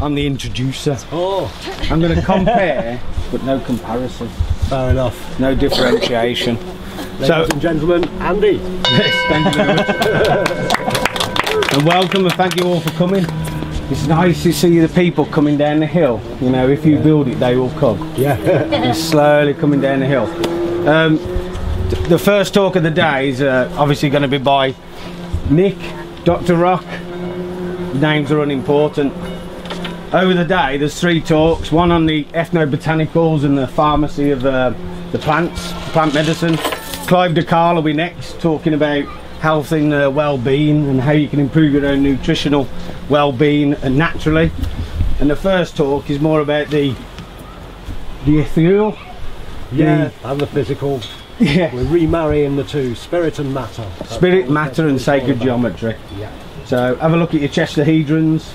I'm the introducer. Oh. I'm going to compare, but no comparison. Fair enough. No differentiation. Ladies and gentlemen, Andy. Yes, thank you very much. And welcome, and thank you all for coming. It's nice to see the people coming down the hill. You know, if you build it, they will come. Yeah. It's slowly coming down the hill. The first talk of the day is obviously going to be by Nick, Dr. Rock. Names are unimportant. Over the day there's three talks, one on the ethnobotanicals and the pharmacy of the plants, plant medicine. Clive De Carle will be next, talking about health and well-being and how you can improve your own nutritional well-being and naturally. And the first talk is more about the ethereal, and the physical. Yeah, we're remarrying the two, spirit and matter. That's spirit, matter and sacred geometry. Yeah. So have a look at your chestahedrons,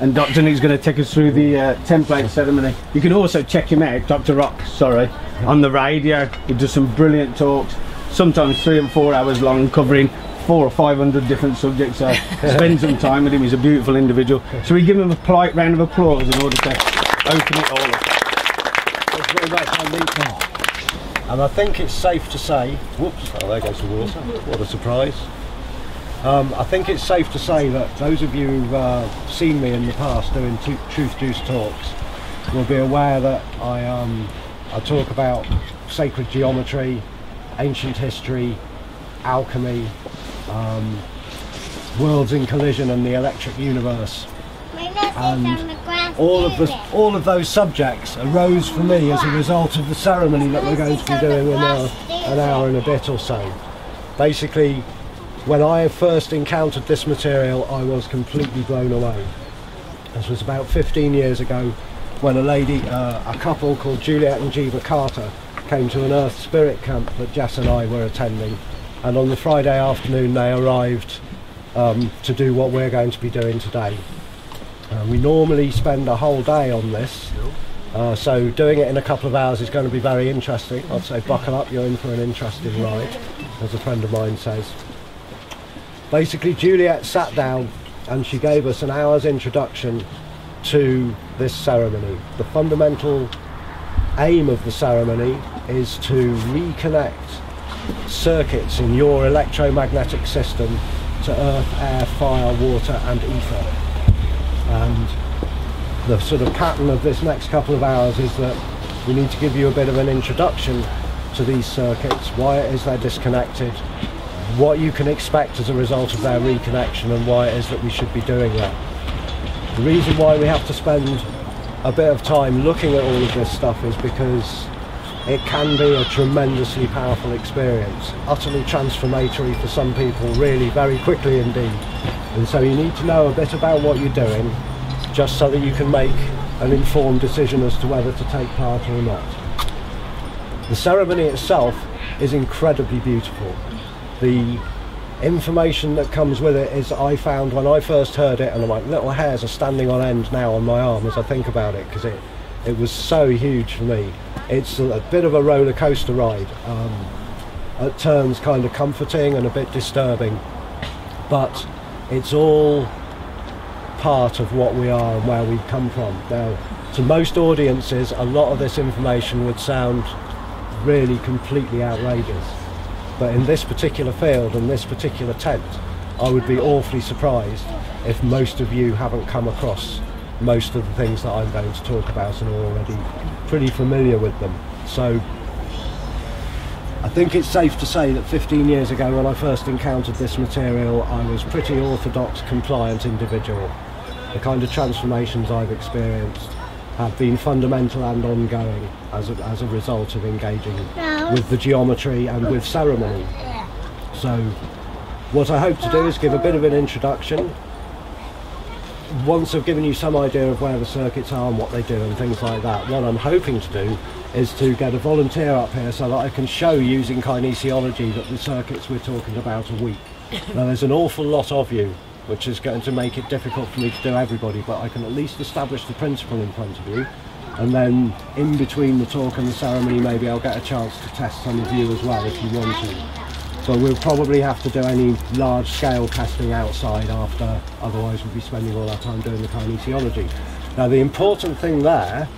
and Dr. Nick's going to take us through the template ceremony. You can also check him out, Dr. Rock, sorry, on the radio. He does some brilliant talks, sometimes 3 and 4 hours long, covering 400 or 500 different subjects. So spend some time with him. He's a beautiful individual. So we give him a polite round of applause in order to open it all up. That's very much. And I think it's safe to say, whoops, oh, there goes the water, what a surprise. I think it's safe to say that those of you who've seen me in the past doing Truth Juice talks will be aware that I talk about sacred geometry, ancient history, alchemy, worlds in collision and the electric universe. And all of those subjects arose for me as a result of the ceremony that we're going to be doing in an hour and a bit or so. Basically, when I first encountered this material, I was completely blown away. This was about 15 years ago when a couple called Juliet and Jiva Carter came to an Earth Spirit camp that Jess and I were attending, and on the Friday afternoon they arrived to do what we're going to be doing today. We normally spend a whole day on this, so doing it in a couple of hours is going to be very interesting. I'd say buckle up, you're in for an interesting ride, as a friend of mine says. Basically, Juliet sat down and she gave us an hour's introduction to this ceremony. The fundamental aim of the ceremony is to reconnect circuits in your electromagnetic system to earth, air, fire, water and ether. And the sort of pattern of this next couple of hours is that we need to give you a bit of an introduction to these circuits, why it is they're disconnected, what you can expect as a result of their reconnection, and why it is that we should be doing that. The reason why we have to spend a bit of time looking at all of this stuff is because it can be a tremendously powerful experience, utterly transformatory for some people, really very quickly indeed. And so you need to know a bit about what you're doing, just so that you can make an informed decision as to whether to take part or not. The ceremony itself is incredibly beautiful. The information that comes with it is, I found when I first heard it, and I'm like, little hairs are standing on end now on my arm as I think about it, because it was so huge for me. It's a bit of a roller coaster ride, at turns kind of comforting and a bit disturbing, but it's all part of what we are and where we come from. Now, to most audiences, a lot of this information would sound really completely outrageous, but in this particular field and this particular tent, I would be awfully surprised if most of you haven't come across most of the things that I'm going to talk about and are already pretty familiar with them. So I think it's safe to say that 15 years ago when I first encountered this material, I was a pretty orthodox, compliant individual. The kind of transformations I've experienced have been fundamental and ongoing as a result of engaging with the geometry and with ceremony. So what I hope to do is give a bit of an introduction. Once I've given you some idea of where the circuits are and what they do and things like that, what I'm hoping to do is to get a volunteer up here so that I can show, using kinesiology, that the circuits we're talking about are weak. Now, there's an awful lot of you, which is going to make it difficult for me to do everybody, but I can at least establish the principle in front of you, and then in between the talk and the ceremony maybe I'll get a chance to test some of you as well if you want to. But we'll probably have to do any large-scale testing outside after, otherwise we'll be spending all our time doing the kinesiology. Now the important thing there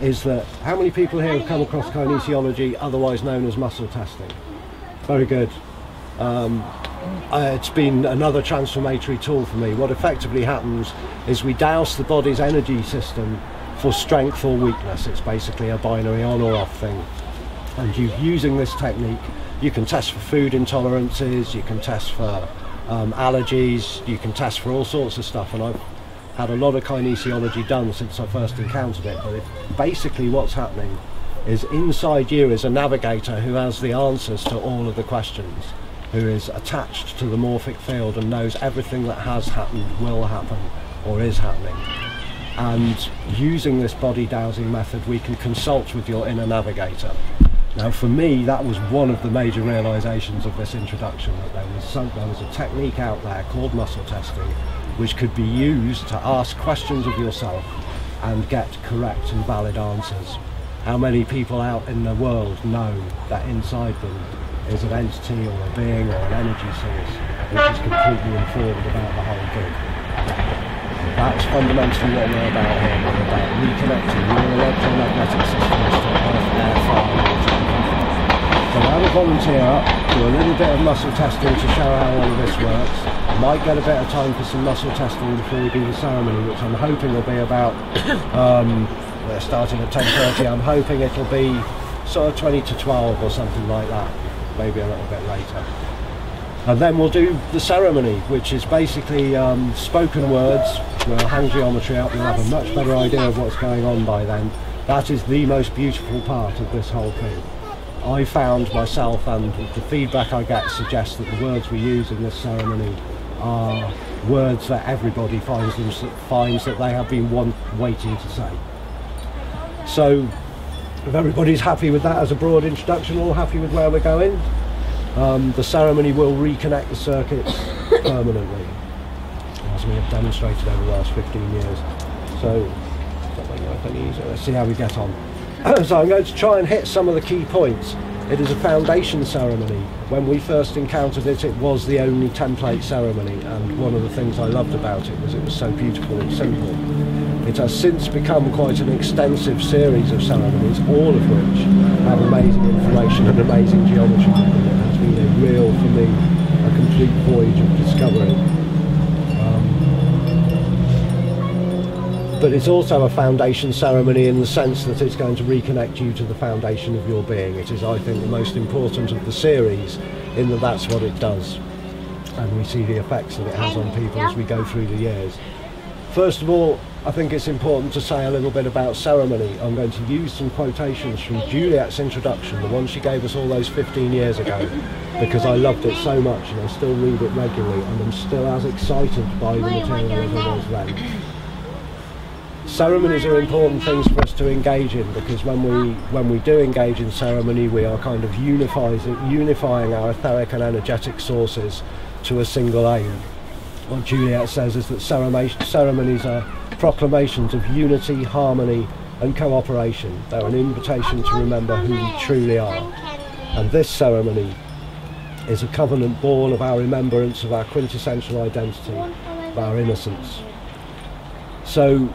is that how many people here have come across kinesiology, otherwise known as muscle testing? Very good. It's been another transformatory tool for me. What effectively happens is we douse the body's energy system for strength or weakness. It's basically a binary on or off thing. And using this technique, you can test for food intolerances, you can test for allergies, you can test for all sorts of stuff. And I've had a lot of kinesiology done since I first encountered it. But basically what's happening is inside you is a navigator who has the answers to all of the questions, who is attached to the morphic field and knows everything that has happened, will happen, or is happening. And using this body dowsing method, we can consult with your inner navigator. Now for me, that was one of the major realizations of this introduction, that there was a technique out there called muscle testing, which could be used to ask questions of yourself and get correct and valid answers. How many people out in the world know that inside them is an entity or a being or an energy source which is completely informed about the whole thing? That's fundamentally what we're about here. We're about reconnecting your electromagnetic systems to earth, air, fire, water. So I will volunteer up, do a little bit of muscle testing to show how all of this works. I might get a bit of time for some muscle testing before we do the ceremony, which I'm hoping will be about, we're starting at 10:30, I'm hoping it'll be sort of 20 to 12 or something like that. Maybe a little bit later. And then we'll do the ceremony, which is basically spoken words. We'll hang geometry up, we'll have a much better idea of what's going on by then. That is the most beautiful part of this whole thing. I found myself, and the feedback I get suggests that the words we use in this ceremony are words that everybody finds that they have been waiting to say. So if everybody's happy with that as a broad introduction, all happy with where we're going, the ceremony will reconnect the circuits permanently, as we have demonstrated over the last 15 years. So let's see how we get on. So I'm going to try and hit some of the key points. It is a foundation ceremony. When we first encountered it, it was the only template ceremony, and one of the things I loved about it was so beautiful and simple. It has since become quite an extensive series of ceremonies, all of which have amazing information and amazing geometry. It has been a real, for me, a complete voyage of discovery. But it's also a foundation ceremony in the sense that it's going to reconnect you to the foundation of your being. It is, I think, the most important of the series in that that's what it does. And we see the effects that it has on people as we go through the years. First of all, I think it's important to say a little bit about ceremony. I'm going to use some quotations from Juliet's introduction, the one she gave us all those 15 years ago, because I loved it so much and I still read it regularly and I'm still as excited by the material as I was then. Ceremonies are important things for us to engage in, because when we do engage in ceremony, we are kind of unifying our etheric and energetic sources to a single aim. What Juliet says is that ceremonies are proclamations of unity, harmony and cooperation. They're an invitation to remember who we truly are. And this ceremony is a covenant born of our remembrance of our quintessential identity, of our innocence. So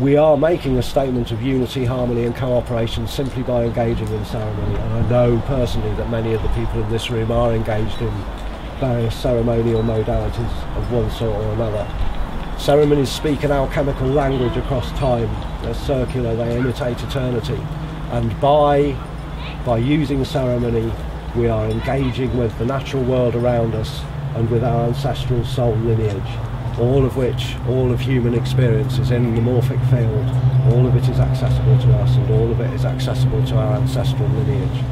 we are making a statement of unity, harmony and cooperation simply by engaging in ceremony. And I know personally that many of the people in this room are engaged in various ceremonial modalities of one sort or another. Ceremonies speak an alchemical language across time. They're circular, they imitate eternity. And by using ceremony, we are engaging with the natural world around us and with our ancestral soul lineage, all of human experience is in the morphic field. All of it is accessible to us and all of it is accessible to our ancestral lineage.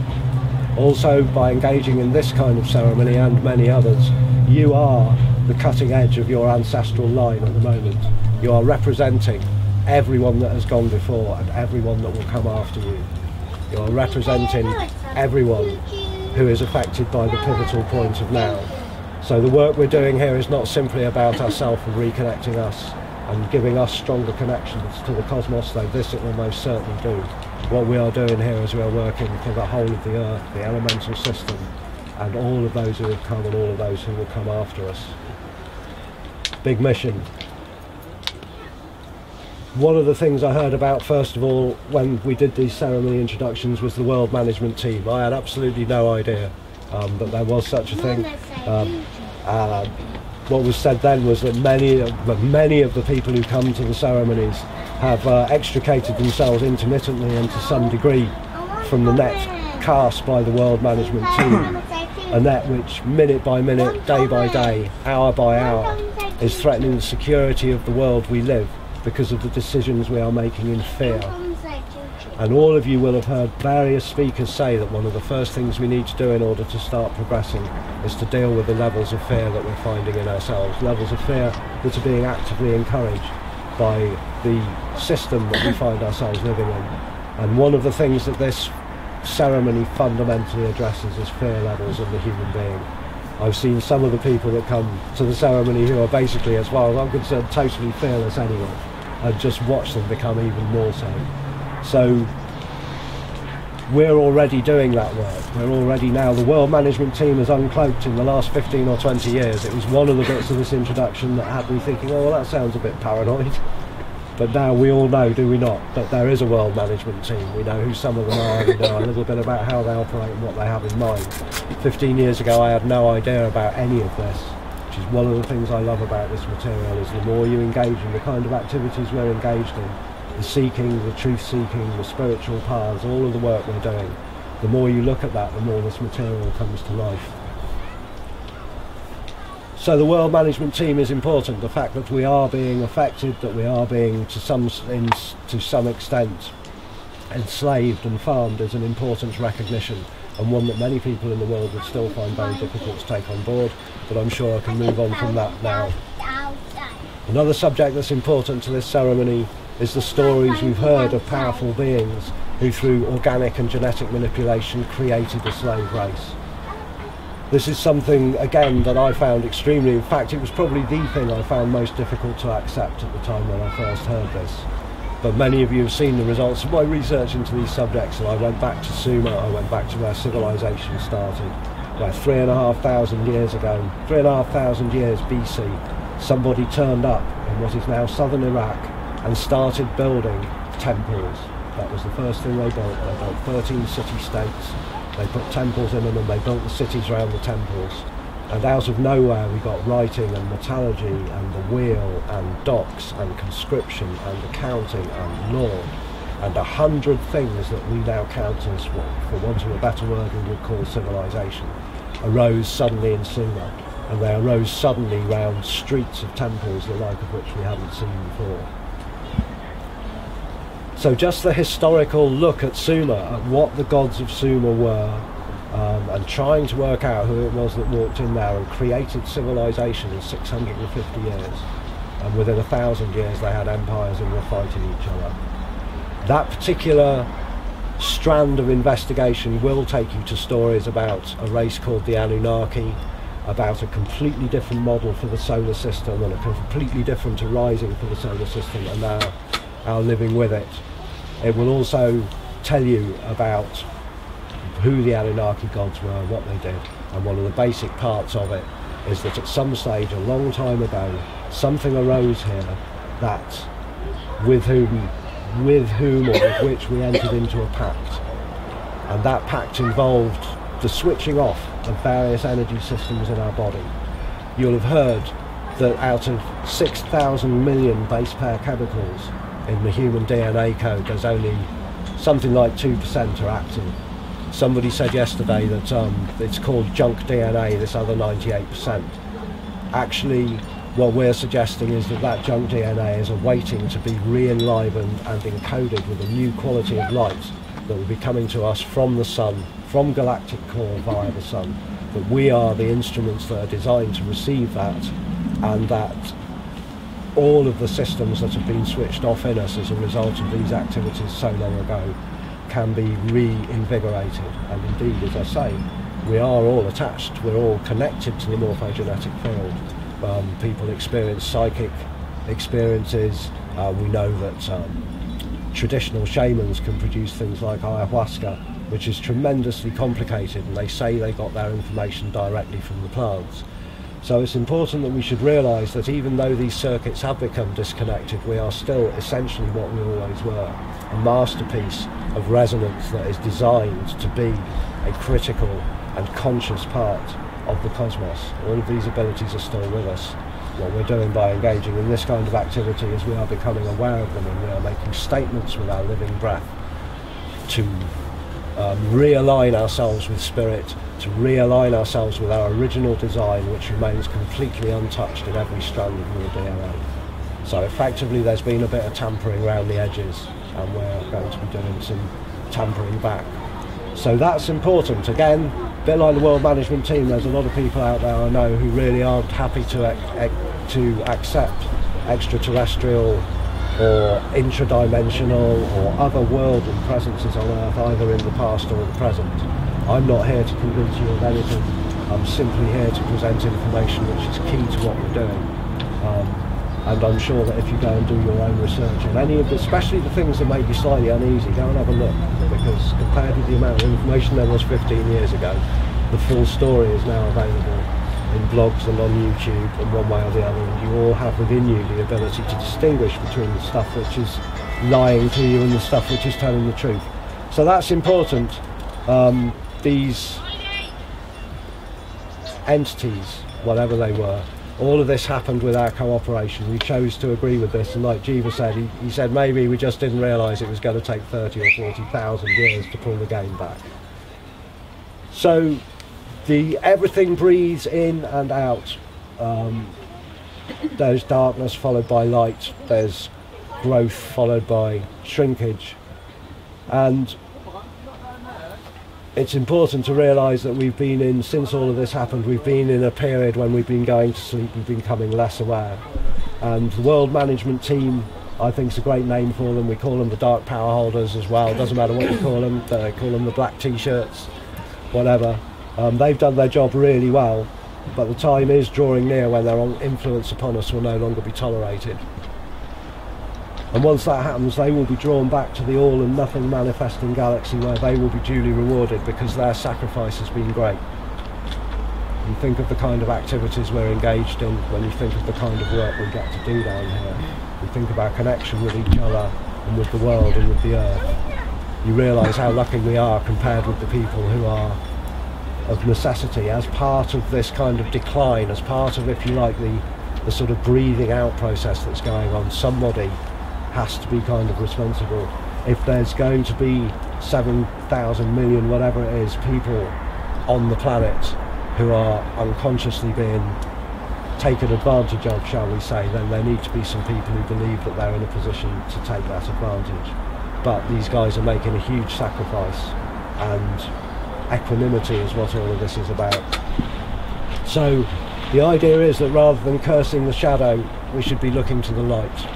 Also, by engaging in this kind of ceremony and many others, you are the cutting edge of your ancestral line at the moment. You are representing everyone that has gone before and everyone that will come after you. You are representing everyone who is affected by the pivotal point of now. So the work we're doing here is not simply about ourselves and reconnecting us and giving us stronger connections to the cosmos, though this it will most certainly do. What we are doing here is we are working for the whole of the earth, the elemental system, and all of those who have come and all of those who will come after us. Big mission. One of the things I heard about first of all when we did these ceremony introductions was the world management team. I had absolutely no idea that there was such a thing. What was said then was that many of the people who come to the ceremonies have extricated themselves intermittently and to some degree from the net cast by the world management team, a net which minute by minute, day by day, hour by hour is threatening the security of the world we live because of the decisions we are making in fear. And all of you will have heard various speakers say that one of the first things we need to do in order to start progressing is to deal with the levels of fear that we're finding in ourselves, levels of fear that are being actively encouraged by the system that we find ourselves living in. And one of the things that this ceremony fundamentally addresses is fear levels of the human being. I've seen some of the people that come to the ceremony who are basically, as far as I'm concerned, totally fearless anyway, and just watch them become even more so. So we're already doing that work. We're already now, the world management team has uncloaked in the last 15 or 20 years. It was one of the bits of this introduction that had me thinking, oh, well, that sounds a bit paranoid. But now we all know, do we not, that there is a world management team. We know who some of them are, we know a little bit about how they operate and what they have in mind. 15 years ago, I had no idea about any of this, which is one of the things I love about this material, is the more you engage in the kind of activities we're engaged in, the seeking, the truth-seeking, the spiritual paths, all of the work we're doing, the more you look at that, the more this material comes to life. So the world management team is important. The fact that we are being affected, that we are being to some extent enslaved and farmed is an important recognition, and one that many people in the world would still find very difficult to take on board, but I'm sure I can move on from that now. Another subject that's important to this ceremony is the stories we've heard of powerful beings who through organic and genetic manipulation created the slave race. This is something, again, that I found extremely, in fact it was probably the thing I found most difficult to accept at the time when I first heard this. But many of you have seen the results of my research into these subjects, and I went back to Sumer, I went back to where civilization started, where 3,500 years BC, somebody turned up in what is now southern Iraq and started building temples. That was the first thing they built. They built 13 city-states, they put temples in them, and they built the cities around the temples. And out of nowhere we got writing and metallurgy and the wheel and docks and conscription and accounting and law and 100 things that we now count as, for want of a better word, we would call civilization, arose suddenly in Sumer. And they arose suddenly round streets of temples, the like of which we haven't seen before. So just the historical look at Sumer, at what the gods of Sumer were, and trying to work out who it was that walked in there and created civilization in 650 years. And within 1,000 years they had empires and were fighting each other. That particular strand of investigation will take you to stories about a race called the Anunnaki, about a completely different model for the solar system and a completely different arising for the solar system, and now our living with it. It will also tell you about who the Anunnaki gods were and what they did. And one of the basic parts of it is that at some stage, a long time ago, something arose here that with whom or with which we entered into a pact. And that pact involved the switching off of various energy systems in our body. You'll have heard that out of 6,000 million base pair chemicals in the human DNA code, there's only something like 2% are active. Somebody said yesterday that it's called junk DNA, this other 98%. Actually, what we're suggesting is that that junk DNA is awaiting to be re-enlivened and encoded with a new quality of light that will be coming to us from the sun, from galactic core via the sun, that we are the instruments that are designed to receive that, and that all of the systems that have been switched off in us as a result of these activities so long ago can be reinvigorated. And indeed, as I say, we are all attached, we're all connected to the morphogenetic field. People experience psychic experiences. We know that traditional shamans can produce things like ayahuasca, which is tremendously complicated, and they say they got their information directly from the plants. So it's important that we should realise that even though these circuits have become disconnected, we are still essentially what we always were, a masterpiece of resonance that is designed to be a critical and conscious part of the cosmos. All of these abilities are still with us. What we're doing by engaging in this kind of activity is we are becoming aware of them, and we are making statements with our living breath to realign ourselves with spirit, to realign ourselves with our original design, which remains completely untouched in every strand of your DNA. So effectively there's been a bit of tampering around the edges, and we're going to be doing some tampering back. So that's important. Again, a bit like the World Management Team, there's a lot of people out there I know who really aren't happy to accept extraterrestrial or intradimensional or otherworldly presences on Earth, either in the past or the present. I'm not here to convince you of anything. I'm simply here to present information which is key to what we're doing. And I'm sure that if you go and do your own research on any of the, especially the things that make you slightly uneasy, go and have a look, because compared with the amount of information there was 15 years ago, the full story is now available in blogs and on YouTube in one way or the other, and you all have within you the ability to distinguish between the stuff which is lying to you and the stuff which is telling the truth. So that's important. These entities, whatever they were, all of this happened with our cooperation. We chose to agree with this, and like Jiva said, he said maybe we just didn't realise it was going to take 30 or 40,000 years to pull the game back. So everything breathes in and out. There's darkness followed by light, there's growth followed by shrinkage, and it's important to realise that we've been in, since all of this happened, we've been in a period when we've been going to sleep, we've been becoming less aware. And the World Management Team, I think, is a great name for them. We call them the Dark Power Holders as well, doesn't matter what you call them the black t-shirts, whatever. They've done their job really well, but the time is drawing near when their influence upon us will no longer be tolerated. And once that happens, they will be drawn back to the all and nothing manifesting galaxy, where they will be duly rewarded because their sacrifice has been great. You think of the kind of activities we're engaged in, when you think of the kind of work we get to do down here, you think of our connection with each other and with the world and with the earth, you realise how lucky we are compared with the people who are of necessity, as part of this kind of decline, as part of, if you like, the sort of breathing out process that's going on. Somebody has to be kind of responsible. If there's going to be 7,000 million, whatever it is, people on the planet who are unconsciously being taken advantage of, shall we say, then there need to be some people who believe that they're in a position to take that advantage. But these guys are making a huge sacrifice, and equanimity is what all of this is about. So the idea is that rather than cursing the shadow, we should be looking to the light.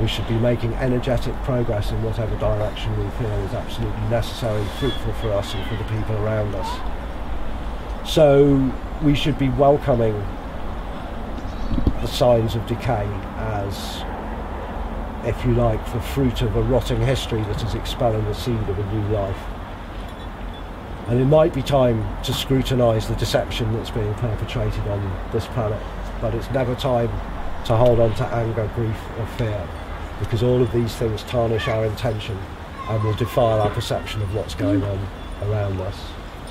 We should be making energetic progress in whatever direction we feel is absolutely necessary and fruitful for us and for the people around us. So we should be welcoming the signs of decay as, if you like, the fruit of a rotting history that is expelling the seed of a new life. And it might be time to scrutinise the deception that's being perpetrated on this planet, but it's never time to hold on to anger, grief or fear, because all of these things tarnish our intention and will defile our perception of what's going on around us.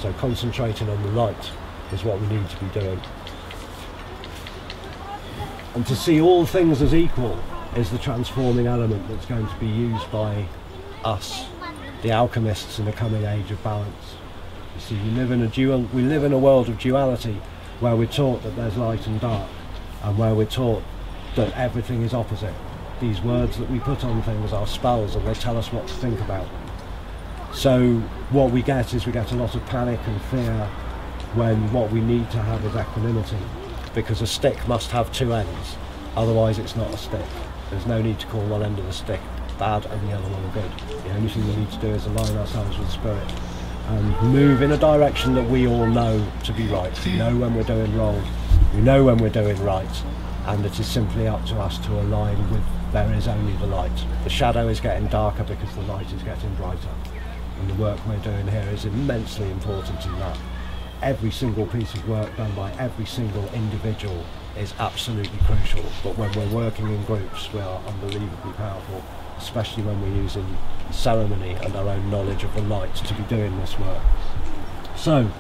So concentrating on the light is what we need to be doing. And to see all things as equal is the transforming element that's going to be used by us, the alchemists, in the coming age of balance. You see, we live in a world of duality, where we're taught that there's light and dark, and where we're taught that everything is opposite. These words that we put on things are spells, and they tell us what to think about. So what we get is, we get a lot of panic and fear, when what we need to have is equanimity, because a stick must have two ends, otherwise it's not a stick. There's no need to call one end of the stick bad and the other one good. The only thing we need to do is align ourselves with spirit and move in a direction that we all know to be right. We know when we're doing wrong, we know when we're doing right, and it is simply up to us to align with there is only the light. The shadow is getting darker because the light is getting brighter, and the work we're doing here is immensely important in that. every single piece of work done by every single individual is absolutely crucial. But when we're working in groups, we are unbelievably powerful, especially when we're using ceremony and our own knowledge of the light to be doing this work. So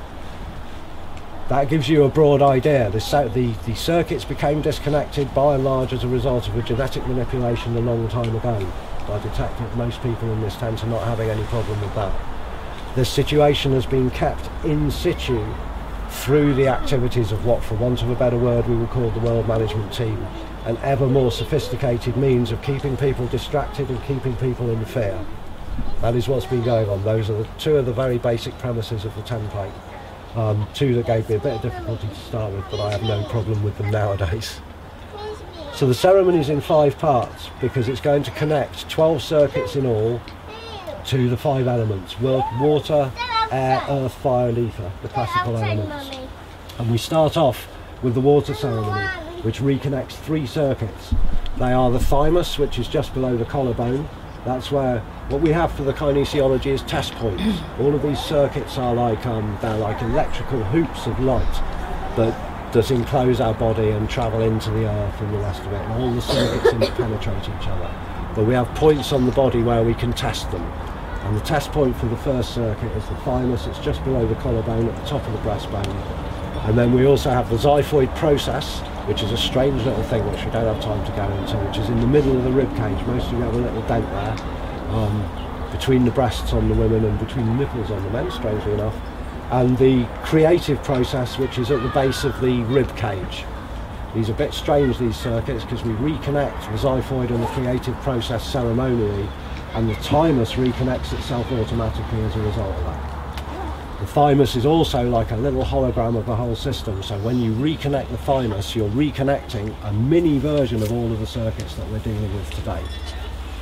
that gives you a broad idea. The circuits became disconnected by and large as a result of a genetic manipulation a long time ago. I detect that most people in this tent are not having any problem with that. The situation has been kept in situ through the activities of what, for want of a better word, we will call the world management team, an ever more sophisticated means of keeping people distracted and keeping people in fear. That is what's been going on. Those are the two of the very basic premises of the template. Two that gave me a bit of difficulty to start with, but I have no problem with them nowadays. So the ceremony is in 5 parts because it's going to connect 12 circuits in all to the 5 elements: water, air, earth, fire and ether, the classical elements. And we start off with the water ceremony, which reconnects 3 circuits. They are the thymus, which is just below the collarbone. That's where what we have for the kinesiology is test points. All of these circuits are like they're like electrical hoops of light that enclose our body and travel into the earth and the rest of it, and all the circuits interpenetrate each other. But we have points on the body where we can test them, and the test point for the first circuit is the thymus. It's just below the collarbone at the top of the breastbone. And then we also have the xiphoid process, which is a strange little thing which we don't have time to go into, which is in the middle of the rib cage. Most of you have a little dent there, between the breasts on the women and between the nipples on the men, strangely enough. And the creative process, which is at the base of the rib cage. These are a bit strange, these circuits, because we reconnect the xiphoid and the creative process ceremonially, and the thymus reconnects itself automatically as a result of that. The thymus is also like a little hologram of the whole system, so when you reconnect the thymus, you're reconnecting a mini version of all of the circuits that we're dealing with today.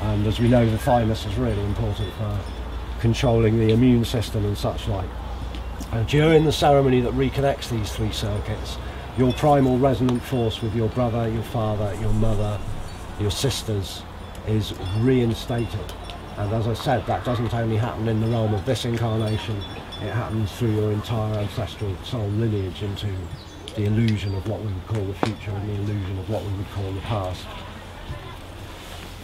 And as we know, the thymus is really important for controlling the immune system and such like. And during the ceremony that reconnects these 3 circuits, your primal resonant force with your brother, your father, your mother, your sisters is reinstated. And as I said, that doesn't only happen in the realm of this incarnation, it happens through your entire ancestral soul lineage into the illusion of what we would call the future and the illusion of what we would call the past.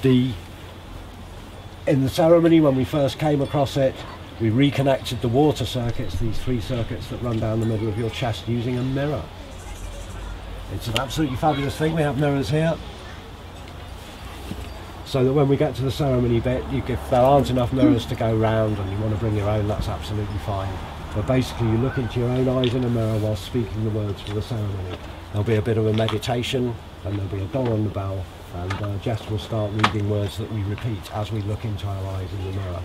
In the ceremony, when we first came across it, we reconnected the water circuits, these 3 circuits that run down the middle of your chest, using a mirror. It's an absolutely fabulous thing. We have mirrors here, so that when we get to the ceremony bit, if there aren't enough mirrors to go round and you want to bring your own, that's absolutely fine. But basically you look into your own eyes in a mirror while speaking the words for the ceremony. There'll be a bit of a meditation and there'll be a dong on the bell, and Jess will start reading words that we repeat as we look into our eyes in the mirror.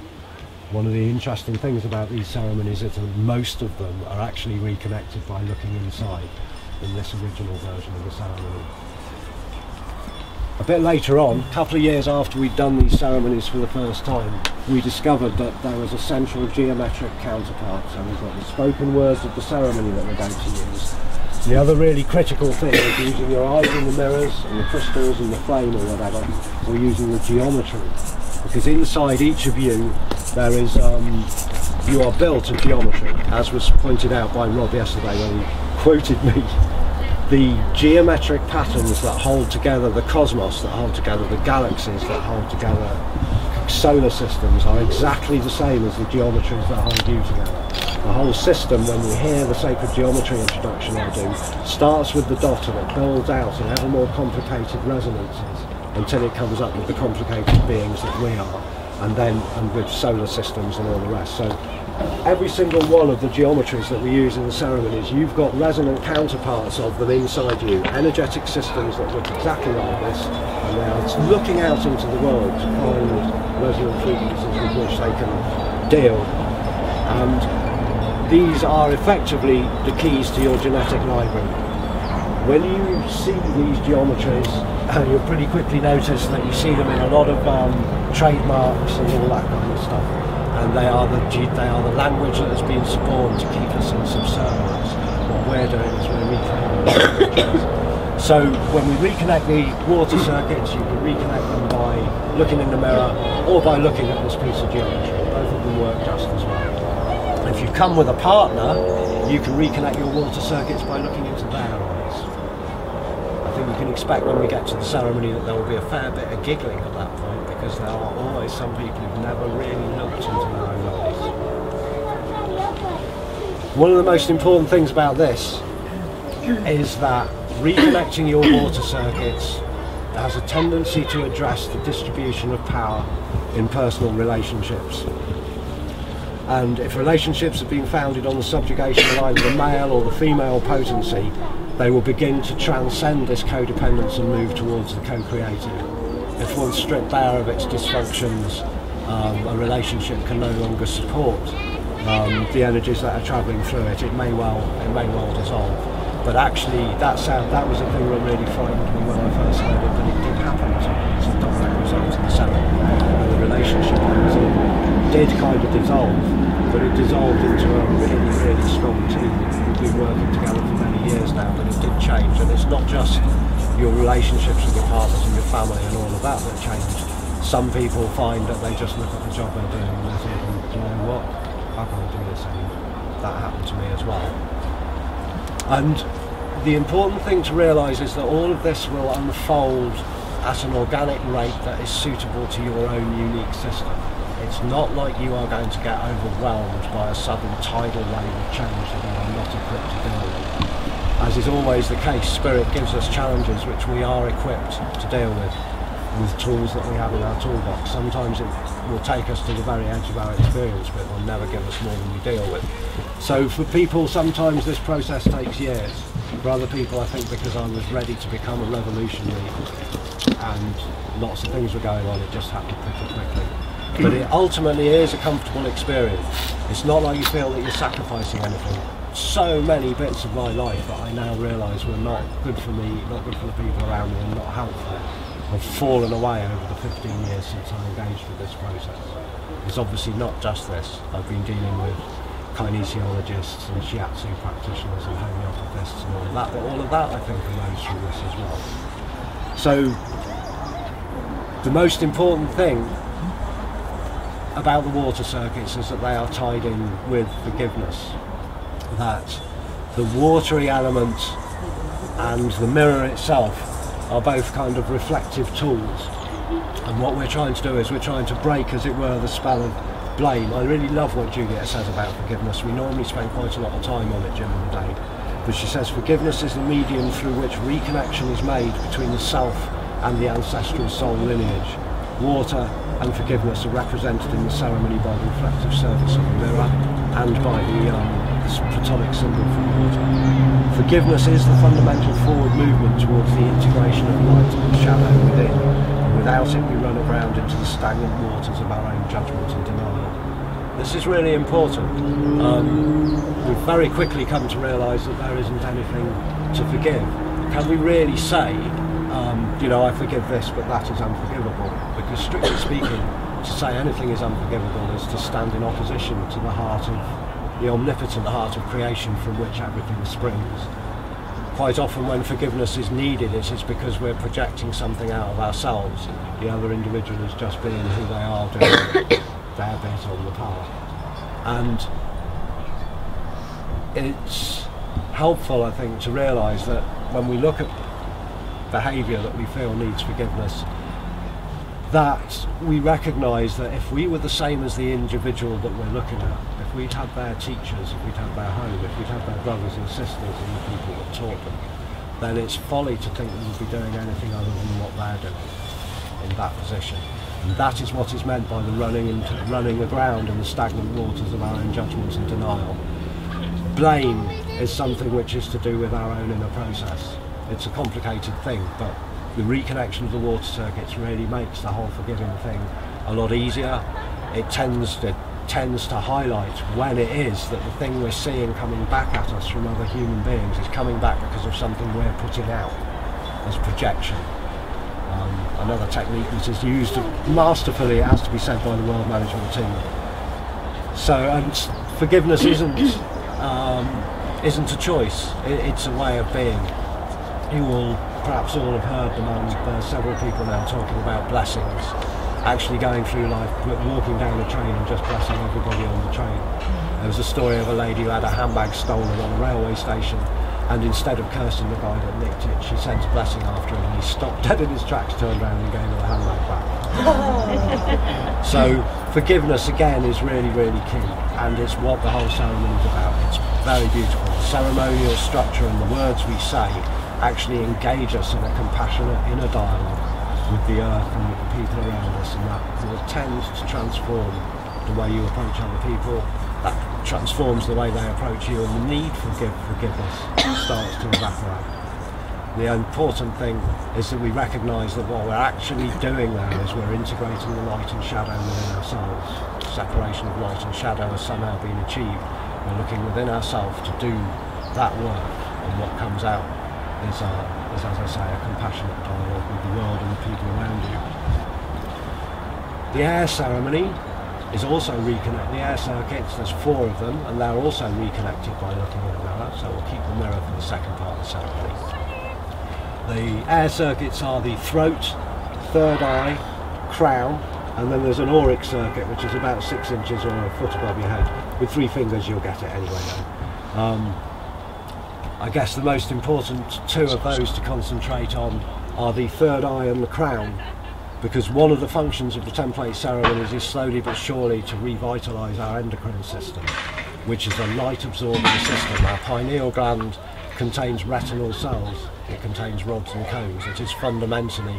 One of the interesting things about these ceremonies is that most of them are actually reconnected by looking inside in this original version of the ceremony. A bit later on, a couple of years after we'd done these ceremonies for the first time, we discovered that there was a central geometric counterpart. So we've got the spoken words of the ceremony that we're going to use. The other really critical thing is using your eyes in the mirrors and the crystals and the flame or whatever, or using the geometry. Because inside each of you, there is, you are built of geometry, as was pointed out by Rob yesterday when he quoted me. The geometric patterns that hold together the cosmos, that hold together the galaxies, that hold together solar systems, are exactly the same as the geometries that hold you together. The whole system, when you hear the sacred geometry introduction I do, starts with the dot and it builds out in ever more complicated resonances, until it comes up with the complicated beings that we are, and with solar systems and all the rest. So every single one of the geometries that we use in the ceremonies, you've got resonant counterparts of them inside you, energetic systems that look exactly like this, and they are looking out into the world to find resonant frequencies with which they can deal. And these are effectively the keys to your genetic library. When you see these geometries, you'll pretty quickly notice that you see them in a lot of trademarks and all that kind of stuff. And they are the language that has been spawned to keep us in subservience. What we're doing is we're reconnecting. So when we reconnect the water circuits, you can reconnect them by looking in the mirror or by looking at this piece of geometry. Both of them work just as well. If you come with a partner, You can reconnect your water circuits by looking into their eyes. I think we can expect when we get to the ceremony that there will be a fair bit of giggling at that point, because there are always some people who've never really looked into their own eyes. One of the most important things about this is that reconnecting your water circuits has a tendency to address the distribution of power in personal relationships. And if relationships have been founded on the subjugation of either the male or the female potency, they will begin to transcend this codependence and move towards the co-creative. If one's stripped bare of its dysfunctions, a relationship can no longer support the energies that are travelling through it. It may well dissolve. But actually, that was a thing that really frightened me when I first heard it, but it did happen to me. It's a direct result of the ceremony, and the relationship I was in did kind of dissolve, but it dissolved into a really, really strong team. We've been working together for many years now, but it did change, and it's not just your relationships with your partners and your family and all of that that changed. Some people find that they just look at the job they're doing and they think, do you know what, I can't do this anymore. That happened to me as well. And the important thing to realise is that all of this will unfold at an organic rate that is suitable to your own unique system. It's not like you are going to get overwhelmed by a sudden tidal wave of change that you are not equipped to deal with. As is always the case, Spirit gives us challenges which we are equipped to deal with tools that we have in our toolbox. Sometimes it will take us to the very edge of our experience, but it will never give us more than we deal with. So for people, sometimes this process takes years. For other people, I think because I was ready to become a revolutionary and lots of things were going on, it just happened pretty quickly. But it ultimately is a comfortable experience. It's not like you feel that you're sacrificing anything. So many bits of my life that I now realise were not good for me, not good for the people around me, and not helpful, have fallen away over the 15 years since I engaged with this process. It's obviously not just this. I've been dealing with kinesiologists and shiatsu practitioners and homeopathists and all of that, but all of that I think arose from this as well. So the most important thing about the water circuits is that they are tied in with forgiveness, that the watery element and the mirror itself are both kind of reflective tools, and what we're trying to do is we're trying to break, as it were, the spell of blame. I really love what Juliet says about forgiveness. We normally spend quite a lot of time on it during the day, but she says forgiveness is the medium through which reconnection is made between the self and the ancestral soul lineage. Water and forgiveness are represented in the ceremony by the reflective surface of the mirror and by the Platonic symbol for water. Forgiveness is the fundamental forward movement towards the integration of light and shadow within. Without it, we run aground into the stagnant waters of our own judgment and denial. This is really important. We've very quickly come to realise that there isn't anything to forgive. Can we really say, you know, I forgive this, but that is unforgivable? Because strictly speaking, to say anything is unforgivable is to stand in opposition to the heart of the omnipotent, the heart of creation from which everything springs. Quite often when forgiveness is needed, it is because we're projecting something out of ourselves. The other individual is just being who they are, doing their bit on the path. And it's helpful, I think, to realise that when we look at behaviour that we feel needs forgiveness, that we recognise that if we were the same as the individual that we're looking at, if we'd had their teachers, if we'd had their home, if we'd had their brothers and sisters and the people that taught them, then it's folly to think that we'd be doing anything other than what they're doing in that position. And that is what is meant by the running aground in the stagnant waters of our own judgments and denial. Blame is something which is to do with our own inner process. It's a complicated thing, but the reconnection of the water circuits really makes the whole forgiving thing a lot easier. It tends to highlight when it is that the thing we're seeing coming back at us from other human beings is coming back because of something we're putting out as projection. Another technique that is used masterfully, it has to be said, by the world management team. So, and forgiveness isn't a choice, it's a way of being. You will perhaps all have heard the man, there are several people now talking about blessings. actually going through life, walking down the train and just blessing everybody on the train. There was a story of a lady who had a handbag stolen on a railway station, and instead of cursing the guy that nicked it, she sent a blessing after him, and he stopped dead in his tracks, turned around and gave her the handbag back. So forgiveness again is really, really key, and it's what the whole ceremony is about. It's very beautiful. The ceremonial structure and the words we say actually engage us in a compassionate inner dialogue with the earth and with the people around us, and that will tend to transform the way you approach other people. That transforms the way they approach you, and the need for forgiveness starts to evaporate. The important thing is that we recognise that what we're actually doing now is we're integrating the light and shadow within ourselves. Separation of light and shadow has somehow been achieved. We're looking within ourselves to do that work, and what comes out is, as I say, a compassionate dialogue with the world and the people around you. The air ceremony is also reconnected. The air circuits, there's four of them, and they're also reconnected by looking at a mirror, so we'll keep the mirror for the second part of the ceremony. The air circuits are the throat, third eye, crown, and then there's an auric circuit, which is about 6 inches or a foot above your head. With 3 fingers you'll get it anyway. I guess the most important two of those to concentrate on are the third eye and the crown, because one of the functions of the template ceremonies is slowly but surely to revitalise our endocrine system, which is a light absorbing system. Our pineal gland contains retinal cells, it contains rods and cones. It is fundamentally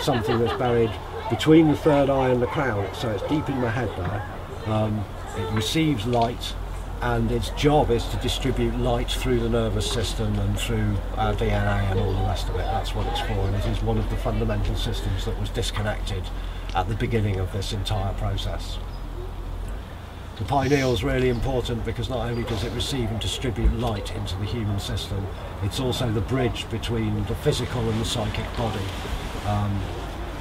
something that's buried between the third eye and the crown, so it's deep in the head there. It receives light, and its job is to distribute light through the nervous system and through our DNA and all the rest of it. That's what it's for, and it is one of the fundamental systems that was disconnected at the beginning of this entire process. The pineal is really important because not only does it receive and distribute light into the human system, it's also the bridge between the physical and the psychic body.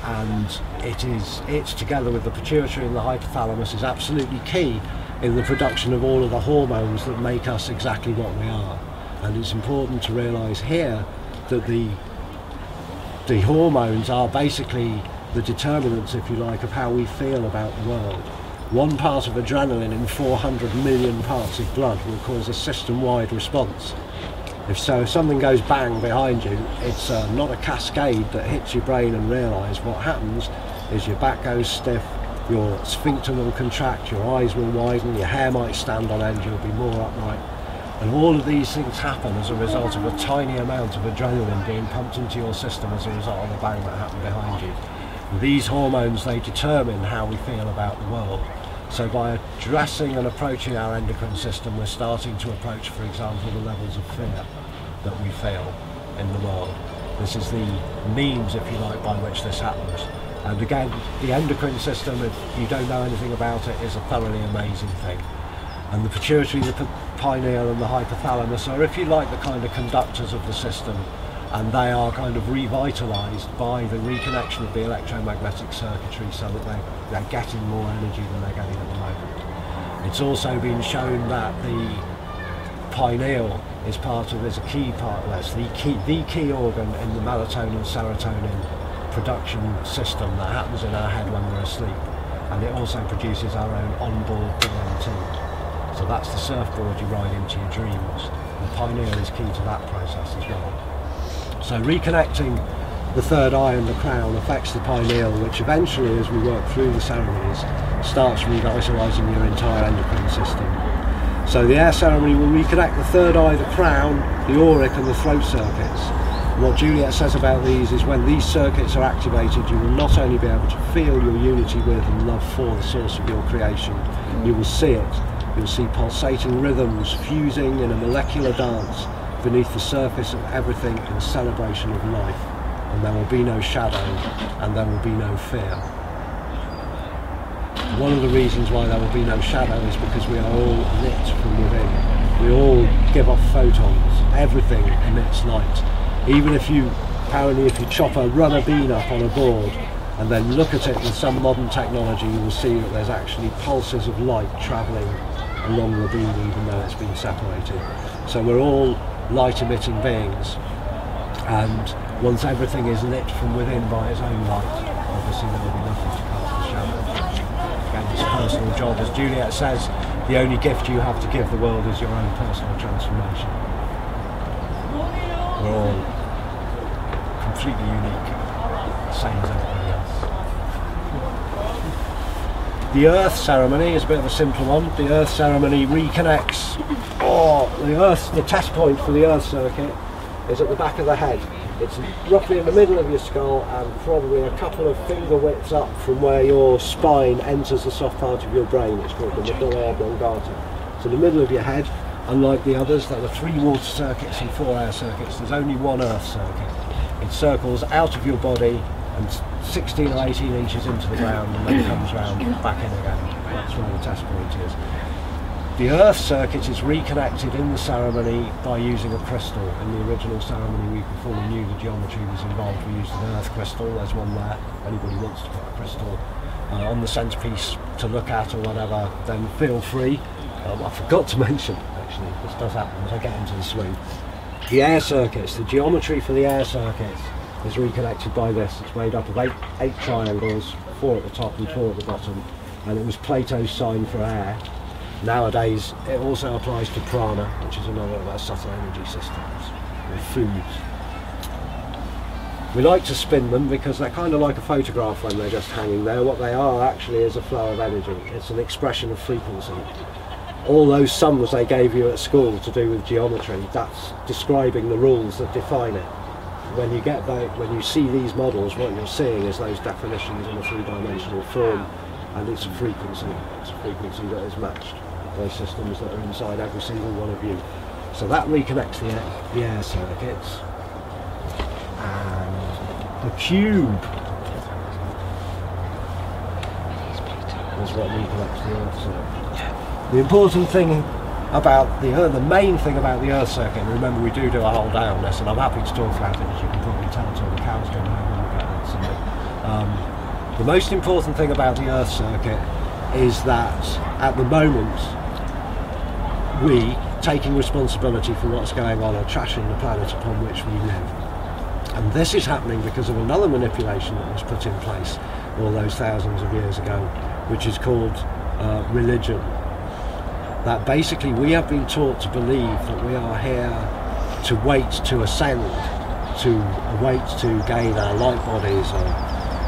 And it's together with the pituitary and the hypothalamus is absolutely key in the production of all of the hormones that make us exactly what we are. And it's important to realise here that the hormones are basically the determinants, if you like, of how we feel about the world. 1 part of adrenaline in 400 million parts of blood will cause a system-wide response. If something goes bang behind you, it's not a cascade that hits your brain and realise. What happens is your back goes stiff, your sphincter will contract, your eyes will widen, your hair might stand on end, you'll be more upright. And all of these things happen as a result of a tiny amount of adrenaline being pumped into your system as a result of the bang that happened behind you. These hormones, they determine how we feel about the world. So by addressing and approaching our endocrine system, we're starting to approach, for example, the levels of fear that we feel in the world. This is the means, if you like, by which this happens. And again, the endocrine system, if you don't know anything about it, is a thoroughly amazing thing. And the pituitary, the pineal and the hypothalamus are, if you like, the kind of conductors of the system, and they are kind of revitalised by the reconnection of the electromagnetic circuitry, so that they're getting more energy than they're getting at the moment. It's also been shown that the pineal is part of, is a key part, that's the key organ in the melatonin, serotonin production system that happens in our head when we're asleep, and it also produces our own onboard DMT. So that's the surfboard you ride into your dreams. The pineal is key to that process as well. So reconnecting the third eye and the crown affects the pineal, which eventually, as we work through the ceremonies, starts revitalising your entire endocrine system. So the air ceremony will reconnect the third eye, the crown, the auric and the throat circuits. What Juliet says about these is when these circuits are activated, you will not only be able to feel your unity with and love for the source of your creation, you will see it. You'll see pulsating rhythms fusing in a molecular dance beneath the surface of everything in celebration of life. And there will be no shadow, and there will be no fear. One of the reasons why there will be no shadow is because we are all lit from within. We all give off photons. Everything emits light. Even if you, apparently if you chop a runner bean up on a board and then look at it with some modern technology, you will see that there's actually pulses of light travelling along the bean even though it's been separated. So we're all light emitting beings, and once everything is lit from within by its own light, obviously there will be nothing to come. it's a personal job. As Juliet says, the only gift you have to give the world is your own personal transformation. We're all completely unique, same as everybody else. The Earth ceremony is a bit of a simpler one. The Earth ceremony reconnects, or the test point for the Earth circuit is at the back of the head. It's roughly in the middle of your skull and probably a couple of finger widths up from where your spine enters the soft part of your brain. It's called the medulla oblongata. It's in the middle of your head. Unlike the others, there are 3 water circuits and 4 air circuits. There's only 1 earth circuit. It circles out of your body and 16 or 18 inches into the ground and then comes round back in again. That's where the test point is. The earth circuit is reconnected in the ceremony by using a crystal. In the original ceremony we performed, knew the geometry was involved. We used an earth crystal. There's one there. Anybody wants to put a crystal on the centerpiece to look at or whatever, then feel free. I forgot to mention, actually, this does happen as I get into the swing. The air circuits, the geometry for the air circuits is reconnected by this. It's made up of eight triangles, 4 at the top and 4 at the bottom. And it was Plato's sign for air. Nowadays, it also applies to prana, which is another of our subtle energy systems, with foods. We like to spin them because they're kind of like a photograph when they're just hanging there. What they are actually is a flow of energy. It's an expression of frequency. All those sums they gave you at school to do with geometry, that's describing the rules that define it. When you get that, when you see these models, what you're seeing is those definitions in a 3-dimensional form, and it's a frequency. It's a frequency that is matched. Those systems that are inside every single one of you. So that reconnects the air circuits. And the cube is what reconnects the earth circuit. The important thing about the earth, the main thing about the earth circuit, and remember we do a whole day on this, and I'm happy to talk about it, as you can probably tell until the cows go down. The most important thing about the earth circuit is that at the moment we taking responsibility for what's going on and trashing the planet upon which we live. And this is happening because of another manipulation that was put in place all those thousands of years ago, which is called religion. That basically we have been taught to believe that we are here to wait to ascend, to wait to gain our light bodies or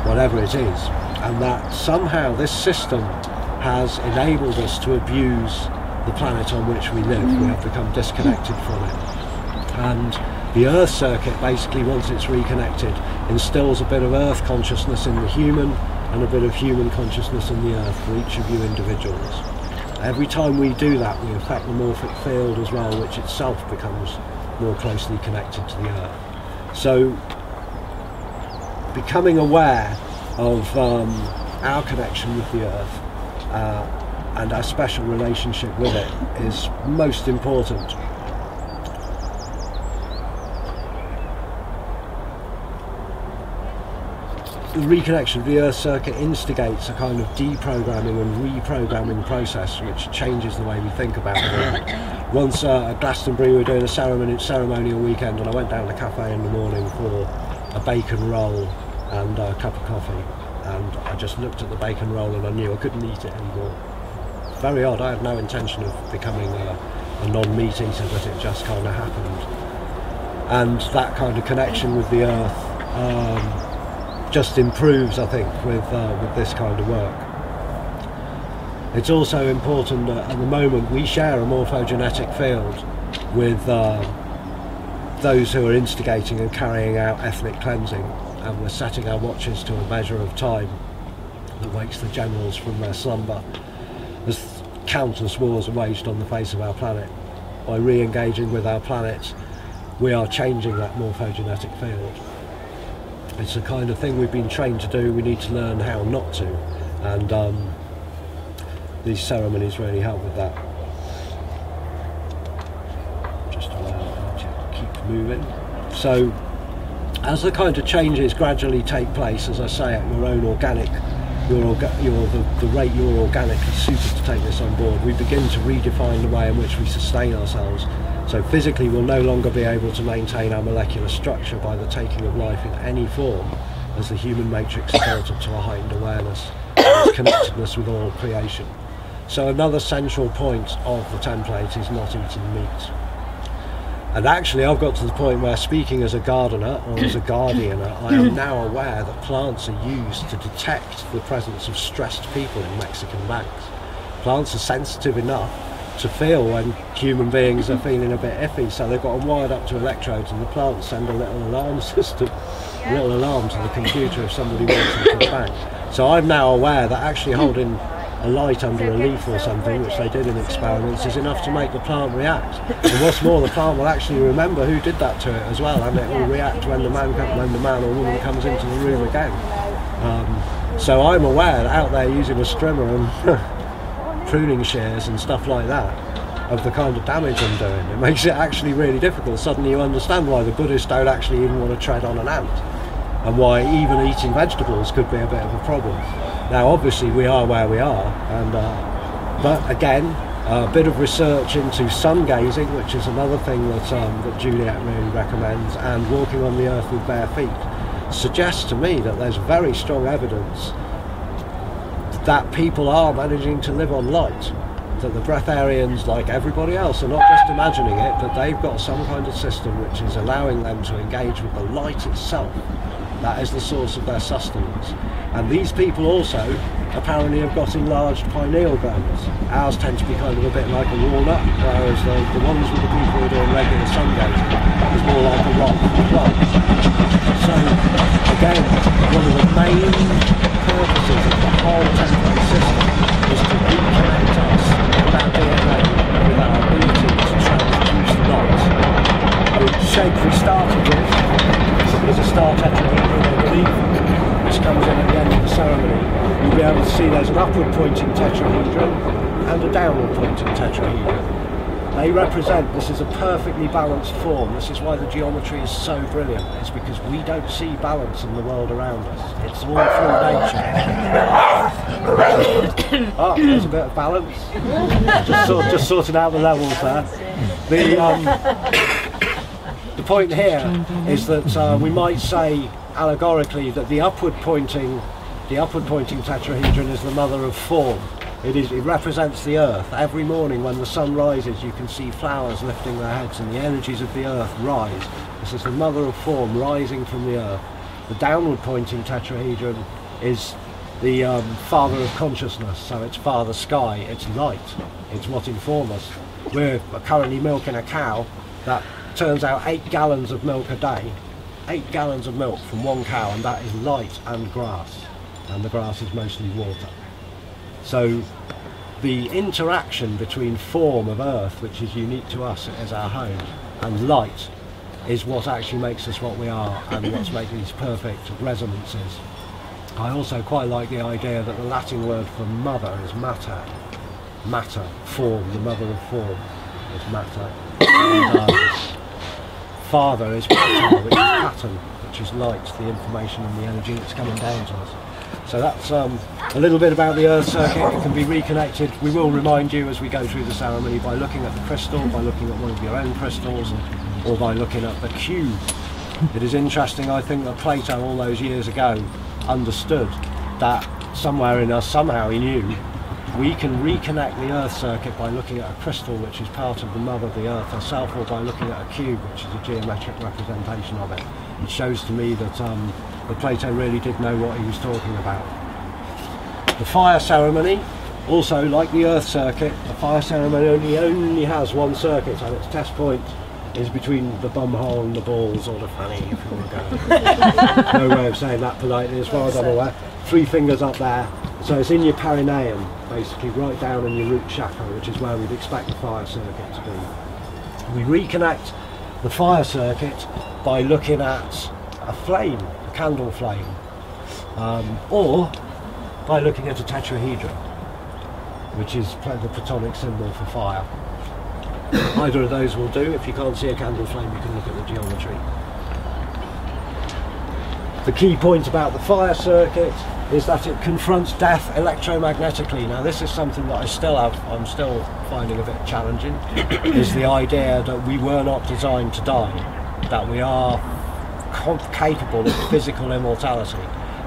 whatever it is, and that somehow this system has enabled us to abuse the planet on which we live. We have become disconnected from it. And the Earth circuit basically, once it's reconnected, instills a bit of Earth consciousness in the human and a bit of human consciousness in the Earth for each of you individuals. Every time we do that, we affect the morphic field as well, which itself becomes more closely connected to the Earth. So becoming aware of our connection with the Earth and our special relationship with it is most important. The reconnection of the Earth circuit instigates a kind of deprogramming and reprogramming process which changes the way we think about it. Once at Glastonbury we were doing a ceremonial weekend, and I went down to the cafe in the morning for a bacon roll and a cup of coffee, and I just looked at the bacon roll and I knew I couldn't eat it anymore. Very odd. I had no intention of becoming a non-meat eater, but it just kind of happened. And that kind of connection with the earth just improves, I think, with this kind of work. It's also important that at the moment we share a morphogenetic field with those who are instigating and carrying out ethnic cleansing. And we're setting our watches to a measure of time that wakes the generals from their slumber. There's countless wars waged on the face of our planet. By re-engaging with our planet, we are changing that morphogenetic field. It's the kind of thing we've been trained to do. We need to learn how not to, and these ceremonies really help with that. Just allow to keep moving. So, as the kind of changes gradually take place, as I say, at your own organic, the rate you're organically suited to take this on board, we begin to redefine the way in which we sustain ourselves. So physically we'll no longer be able to maintain our molecular structure by the taking of life in any form, as the human matrix is altered to a heightened awareness. connectedness with all creation. So another central point of the template is not eating meat. And actually I've got to the point where, speaking as a gardener or as a guardianer, I am now aware that plants are used to detect the presence of stressed people in Mexican banks. Plants are sensitive enough to feel when human beings are feeling a bit iffy, so they've got them wired up to electrodes, and the plants send a little alarm system, a little alarm to the computer if somebody wants them to the bank. So I'm now aware that actually holding a light under a leaf or something, which they did in experiments, is enough to make the plant react. And what's more, the plant will actually remember who did that to it as well, and it will react when the man or woman comes into the room again. So I'm aware that out there using a strimmer and pruning shears and stuff like that, of the kind of damage I'm doing. It makes it actually really difficult. Suddenly you understand why the Buddhists don't actually even want to tread on an ant, and why even eating vegetables could be a bit of a problem. Now obviously we are where we are, and but again, a bit of research into sun gazing, which is another thing that, that Juliet really recommends, and walking on the earth with bare feet, suggests to me that there's very strong evidence that people are managing to live on light, that the breatharians, like everybody else, are not just imagining it, but they've got some kind of system which is allowing them to engage with the light itself. That is the source of their sustenance. And these people also apparently have got enlarged pineal glands. Ours tend to be kind of a bit like a walnut, whereas the ones with the people who are doing regular sun gazing, that was more like a rock with a plant. So again, one of the main purposes of the whole template system is to reconnect us with our DNA, with our ability to transduce the light. The shape we started with is a star tetrahedron, I believe, which comes in at the end of the ceremony. You'll be able to see there's an upward pointing tetrahedron and a downward pointing tetrahedron. They represent, this is a perfectly balanced form. This is why the geometry is so brilliant. It's because we don't see balance in the world around us. It's all through nature. Oh, there's a bit of balance. Just sorting out the levels there. The point here is that we might say allegorically that the upward pointing tetrahedron is the mother of form. It represents the earth. Every morning when the sun rises, you can see flowers lifting their heads and the energies of the earth rise. This is the mother of form rising from the earth. The downward pointing tetrahedron is the father of consciousness, so it's father sky, it's light, it's what informs us. We're currently milking a cow that turns out 8 gallons of milk a day, 8 gallons of milk from one cow, and that is light and grass, and the grass is mostly water. So the interaction between form of earth, which is unique to us as our home, and light is what actually makes us what we are and what's making these perfect resonances. I also quite like the idea that the Latin word for mother is mater. Matter, form, the mother of form is matter. And, father is pattern, which is light, the information and the energy that's coming down to us. So that's a little bit about the Earth circuit. It can be reconnected. We will remind you as we go through the ceremony by looking at the crystal, by looking at one of your own crystals, or by looking at the cube. It is interesting, I think, that Plato all those years ago understood that somewhere in us, somehow he knew, we can reconnect the earth circuit by looking at a crystal, which is part of the mother of the earth herself, or by looking at a cube, which is a geometric representation of it. It shows to me that Plato really did know what he was talking about. The fire ceremony, also like the earth circuit, the fire ceremony only has one circuit, and its test point is between the bumhole and the balls, or the fanny, if you want to go. No way of saying that politely, as far as I'm aware. 3 fingers up there. So it's in your perineum, basically right down in your root chakra, which is where we'd expect the fire circuit to be. We reconnect the fire circuit by looking at a flame, a candle flame, or by looking at a tetrahedron, which is the Platonic symbol for fire. Either of those will do. If you can't see a candle flame, you can look at the geometry. The key point about the fire circuit is that it confronts death electromagnetically. Now this is something that I'm still finding a bit challenging, is the idea that we were not designed to die, that we are capable of physical immortality.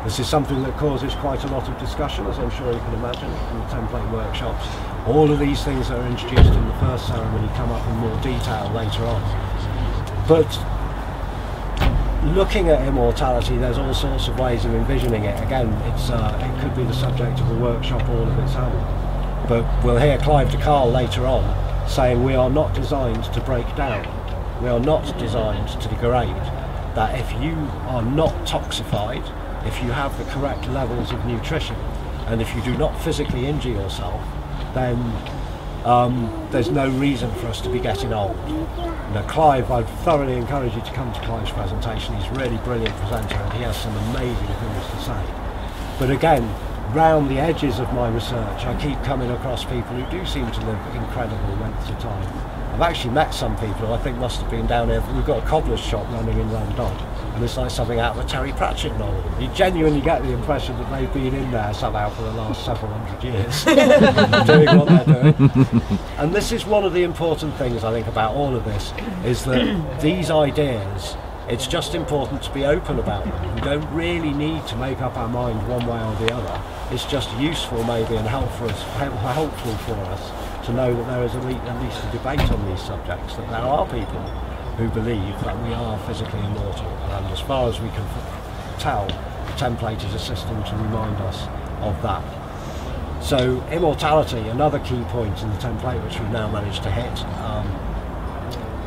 This is something that causes quite a lot of discussion, as I'm sure you can imagine, in the template workshops. All of these things that are introduced in the first ceremony come up in more detail later on. But looking at immortality, there's all sorts of ways of envisioning it. Again, it could be the subject of a workshop all of its own. But we'll hear Clive De Carle later on saying we are not designed to break down. We are not designed to degrade. That if you are not toxified, if you have the correct levels of nutrition, and if you do not physically injure yourself, then there's no reason for us to be getting old. Now Clive, I'd thoroughly encourage you to come to Clive's presentation. He's a really brilliant presenter and he has some amazing things to say. But again, round the edges of my research, I keep coming across people who do seem to live incredible lengths of time. I've actually met some people who I think must have been down here. We've got a cobbler's shop running in London, and it's like something out of a Terry Pratchett novel. You genuinely get the impression that they've been in there somehow for the last several hundred years, doing what they're doing. And this is one of the important things I think about all of this, is that these ideas, it's just important to be open about them. We don't really need to make up our mind one way or the other. It's just useful maybe and helpful for us to know that there is at least a debate on these subjects, that there are people who believe that we are physically immortal, and as far as we can tell, the template is a system to remind us of that. So immortality, another key point in the template which we've now managed to hit,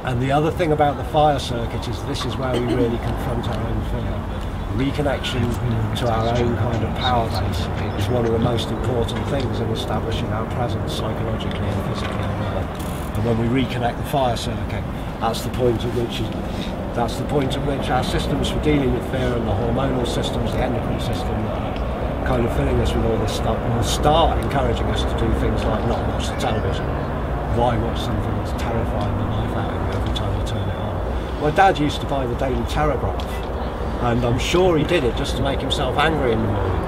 and the other thing about the fire circuit is this is where we really confront our own fear. Reconnection to our own kind of power base is one of the most important things in establishing our presence psychologically and physically on Earth. And when we reconnect the fire circuit, that's the point at which our systems for dealing with fear and the hormonal systems, the endocrine system, kind of filling us with all this stuff, will start encouraging us to do things like not watch the television. Why watch something that's terrifying the life out of you every time you turn it on? My dad used to buy the Daily Telegraph, and I'm sure he did it just to make himself angry in the morning.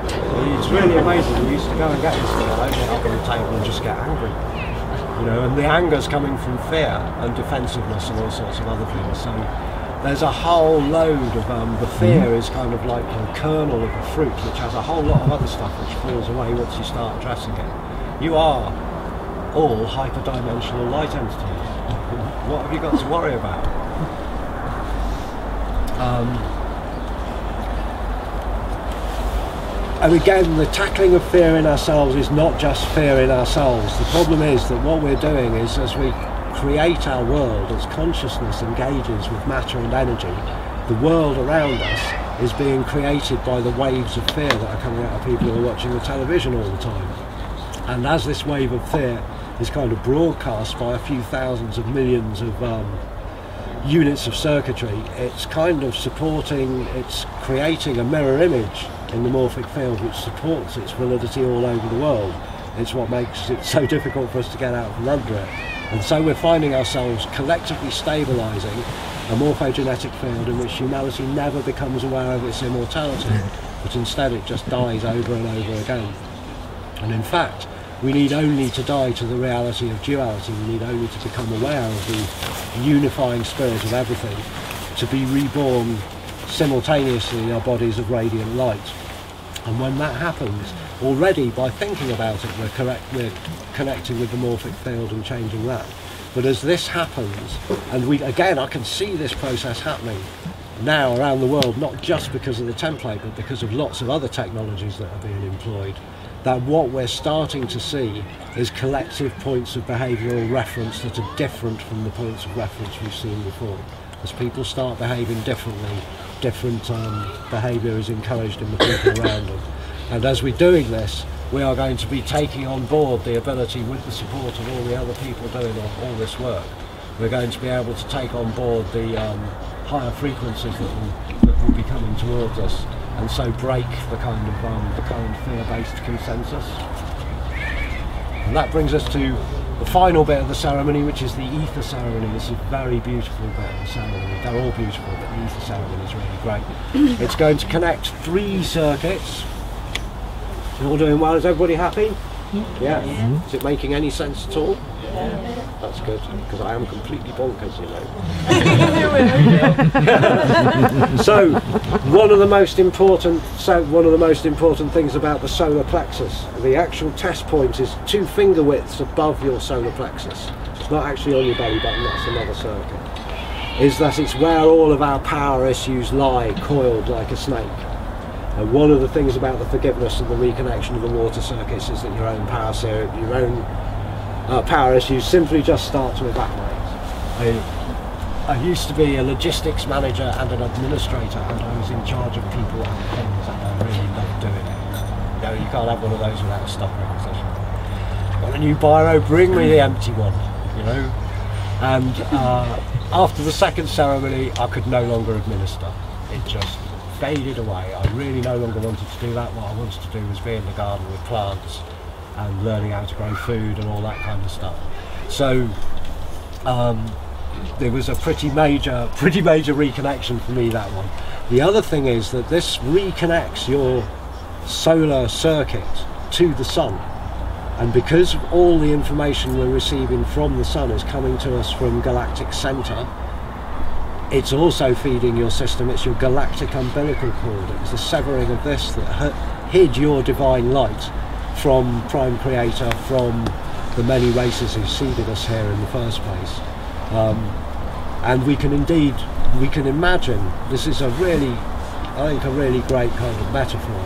It's really amazing. We used to go and get this thing, I'd open it up on the table and just get angry. You know, and the anger's coming from fear and defensiveness and all sorts of other things. So there's a whole load of the fear is kind of like a kernel of a fruit which has a whole lot of other stuff which falls away once you start addressing it. You are all hyperdimensional light entities. What have you got to worry about? And again, the tackling of fear in ourselves is not just fear in ourselves. The problem is that what we're doing is, as we create our world, as consciousness engages with matter and energy, the world around us is being created by the waves of fear that are coming out of people who are watching the television all the time. And as this wave of fear is kind of broadcast by a few thousands of millions of units of circuitry, it's kind of supporting, it's creating a mirror image in the morphic field which supports its validity all over the world. It's what makes it so difficult for us to get out from under it. And so we're finding ourselves collectively stabilising a morphogenetic field in which humanity never becomes aware of its immortality, but instead it just dies over and over again. And in fact, we need only to die to the reality of duality, we need only to become aware of the unifying spirit of everything, to be reborn simultaneously in our bodies of radiant light. And when that happens, already by thinking about it, we're connecting with the morphic field and changing that. But as this happens, and again, I can see this process happening now around the world, not just because of the template, but because of lots of other technologies that are being employed, that what we're starting to see is collective points of behavioural reference that are different from the points of reference we've seen before. As people start behaving differently, different behaviour is encouraged in the people around them. And as we're doing this, we are going to be taking on board the ability, with the support of all the other people doing all this work, we're going to be able to take on board the higher frequencies that will be coming towards us, and so break the kind of the current fear-based consensus. And that brings us to the final bit of the ceremony, which is the ether ceremony. This is a very beautiful bit of the ceremony. They're all beautiful, but the ether ceremony is really great. It's going to connect three circuits. You're all doing well? Is everybody happy? Yeah. Is it making any sense at all? Yeah. That's good, because I am completely bonkers, you know. So, one of the most important things about the solar plexus, the actual test point is 2 finger widths above your solar plexus. It's not actually on your belly button, that's another circuit. Is that it's where all of our power issues lie, coiled like a snake. And one of the things about the forgiveness and the reconnection of the water circuits is that your own power series, your own power issues simply just start to evaporate. I used to be a logistics manager and an administrator, and I was in charge of people and things, and I really loved doing it. No, you can't have one of those without a stock requisition. Got a new biro, bring me the empty one, you know. And after the second ceremony, I could no longer administer. It just faded away. I really no longer wanted to do that. What I wanted to do was be in the garden with plants and learning how to grow food and all that kind of stuff. So there was a pretty major reconnection for me, that one. The other thing is that this reconnects your solar circuit to the sun, and because all the information we're receiving from the sun is coming to us from galactic center, it's also feeding your system. It's your galactic umbilical cord. It was the severing of this that hid your divine light from Prime Creator, from the many races who seeded us here in the first place. And we can imagine, this is I think a really great kind of metaphor,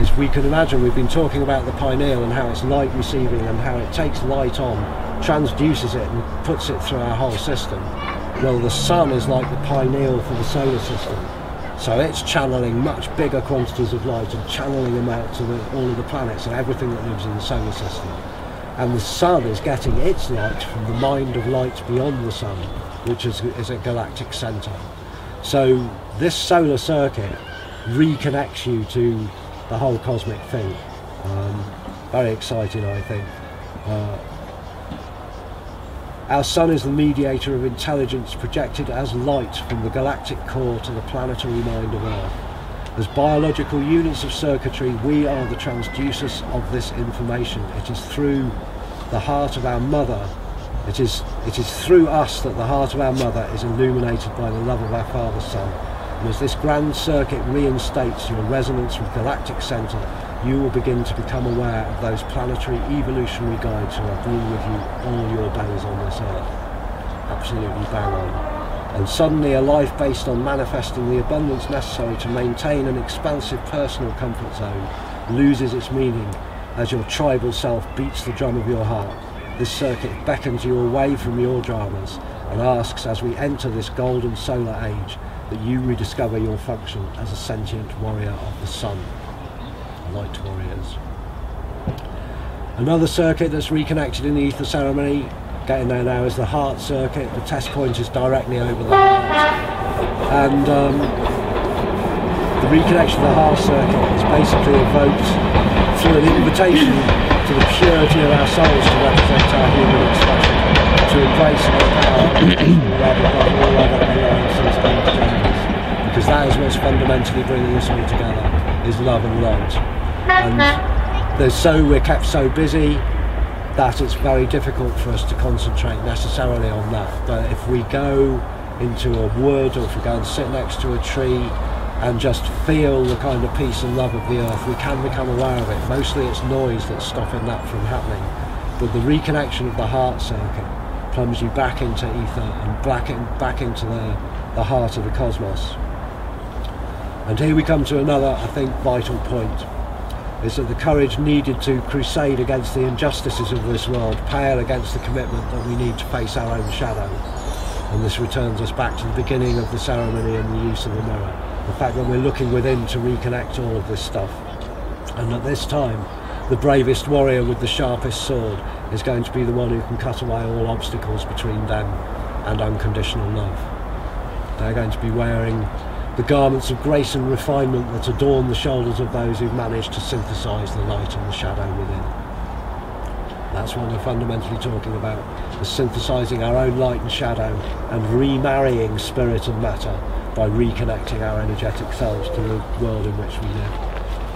is we can imagine, we've been talking about the pineal and how it's light receiving and how it takes light on, transduces it and puts it through our whole system. Well, the sun is like the pineal for the solar system. So it's channeling much bigger quantities of light and channeling them out to all of the planets and everything that lives in the solar system. And the sun is getting its light from the mind of light beyond the sun, which is a galactic center. So this solar circuit reconnects you to the whole cosmic thing. Very exciting, I think. Our sun is the mediator of intelligence projected as light from the galactic core to the planetary mind of Earth. As biological units of circuitry, we are the transducers of this information. It is through the heart of our mother, it is through us that the heart of our mother is illuminated by the love of our father's son. And as this grand circuit reinstates your resonance with galactic center, you will begin to become aware of those planetary evolutionary guides who have been with you all your days on this earth. Absolutely bang on. And suddenly a life based on manifesting the abundance necessary to maintain an expansive personal comfort zone loses its meaning as your tribal self beats the drum of your heart. This circuit beckons you away from your dramas and asks, as we enter this golden solar age, that you rediscover your function as a sentient warrior of the sun. Light warriors. Another circuit that's reconnected in the ether ceremony, getting there now, is the heart circuit. The test point is directly over the heart, and the reconnection of the heart circuit is basically evoked through an invitation to the purity of our souls to represent our human expression, to embrace our power rather than all other alliances and genders, because that is what's fundamentally bringing us all together, is love and light. And we're kept so busy that it's very difficult for us to concentrate necessarily on that. But if we go into a wood, or if we go and sit next to a tree and just feel the kind of peace and love of the earth, we can become aware of it. Mostly it's noise that's stopping that from happening. But the reconnection of the heart circuit plunges you back into ether and back into the heart of the cosmos. And here we come to another, I think, vital point. Is that the courage needed to crusade against the injustices of this world pale against the commitment that we need to face our own shadow. And this returns us back to the beginning of the ceremony and the use of the mirror. The fact that we're looking within to reconnect all of this stuff. And at this time, the bravest warrior with the sharpest sword is going to be the one who can cut away all obstacles between them and unconditional love. They're going to be wearing the garments of grace and refinement that adorn the shoulders of those who've managed to synthesize the light and the shadow within. That's what we're fundamentally talking about, is synthesizing our own light and shadow and remarrying spirit and matter by reconnecting our energetic selves to the world in which we live.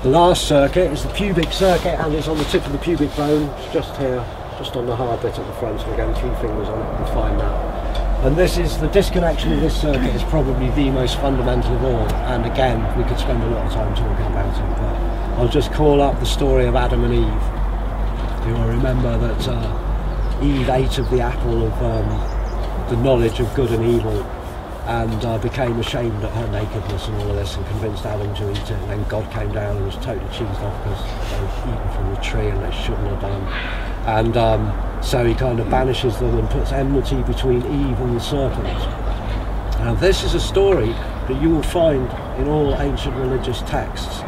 The last circuit is the pubic circuit, and it's on the tip of the pubic bone, just here. just on the hard bit at the front and again 3 fingers on it and find that. And this is the disconnection of this circuit is probably the most fundamental of all, and again we could spend a lot of time talking about it, but I'll just call up the story of Adam and Eve. You will remember that Eve ate of the apple of the knowledge of good and evil, and became ashamed at her nakedness and all of this, and convinced Adam to eat it. And then God came down and was totally cheesed off because they'd eaten from the tree and they shouldn't have done. And so he kind of banishes them and puts enmity between Eve and the serpent. Now this is a story that you will find in all ancient religious texts.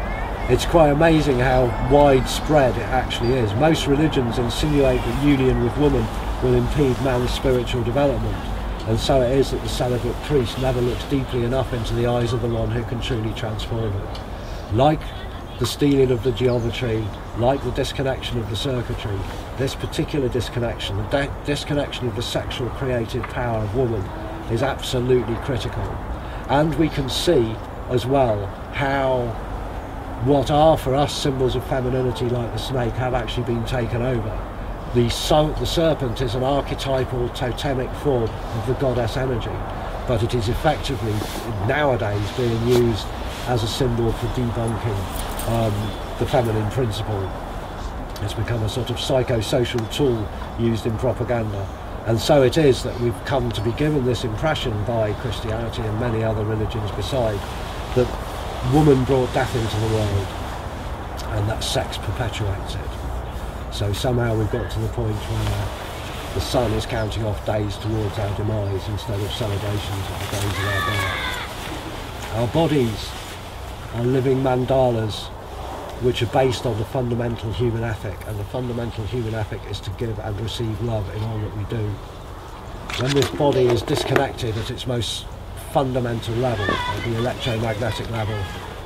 It's quite amazing how widespread it actually is. Most religions insinuate that union with woman will impede man's spiritual development. And so it is that the celibate priest never looks deeply enough into the eyes of the one who can truly transform it. Like the stealing of the geometry, like the disconnection of the circuitry, this particular disconnection, the disconnection of the sexual creative power of woman, is absolutely critical. And we can see as well how what are for us symbols of femininity like the snake have actually been taken over. The serpent is an archetypal, totemic form of the goddess energy, but it is effectively, nowadays, being used as a symbol for debunking the feminine principle. It's become a sort of psychosocial tool used in propaganda. And so it is that we've come to be given this impression by Christianity and many other religions beside, that woman brought death into the world, and that sex perpetuates it. So somehow we've got to the point where the sun is counting off days towards our demise instead of celebrations of the days of our birth. Our bodies are living mandalas which are based on the fundamental human ethic, and the fundamental human ethic is to give and receive love in all that we do. When this body is disconnected at its most fundamental level, at the electromagnetic level,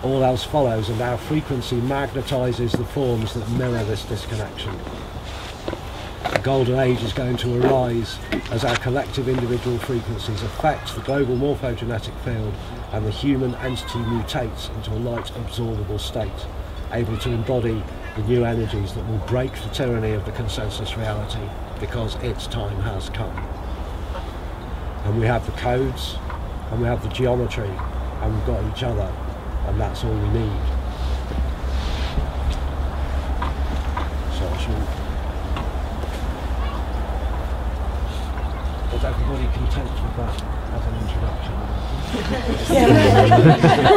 all else follows, and our frequency magnetises the forms that mirror this disconnection. The golden age is going to arise as our collective individual frequencies affect the global morphogenetic field, and the human entity mutates into a light absorbable state, able to embody the new energies that will break the tyranny of the consensus reality, because its time has come. And we have the codes, and we have the geometry, and we've got each other. And that's all we need. So is everybody content with that as an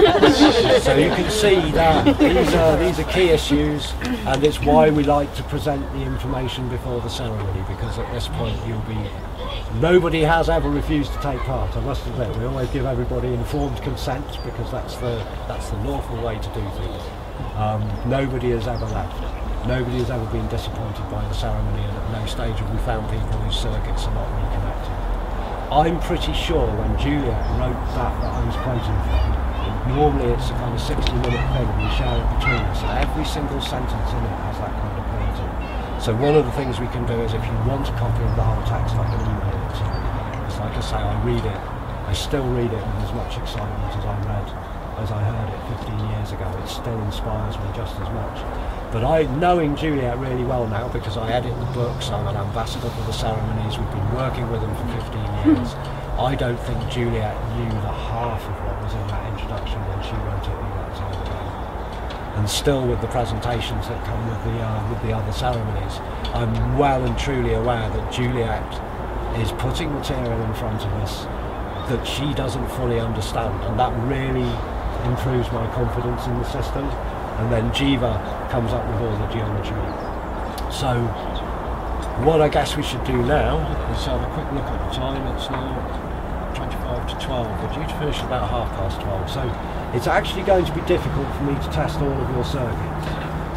introduction? So you can see that these are key issues, and it's why we like to present the information before the ceremony, because at this point you'll be. Nobody has ever refused to take part, I must admit. We always give everybody informed consent, because that's the lawful way to do things. Nobody has ever left. Nobody has ever been disappointed by the ceremony, and at no stage have we found people whose circuits are not reconnected. I'm pretty sure when Juliet wrote that I was quoting from, normally it's a kind of 60-minute thing, we share it between us, and every single sentence in it has that kind of quality. So one of the things we can do is, if you want a copy of the whole text, I can email it to you. It's like I say, I read it. I still read it with as much excitement as I read, as I heard it 15 years ago. It still inspires me just as much. But knowing Juliet really well now, because I edit the books, I'm an ambassador for the ceremonies, we've been working with them for 15 years, I don't think Juliet knew the half of what was in that introduction when she wrote it all that time ago. And still, with the presentations that come with the other ceremonies, I'm well and truly aware that Juliet is putting material in front of us that she doesn't fully understand, and that really improves my confidence in the system. And then Jiva comes up with all the geometry. So what I guess we should do now is have a quick look at the time. It's now 25 to 12, we're due to finish about 12:30. So it's actually going to be difficult for me to test all of your circuits.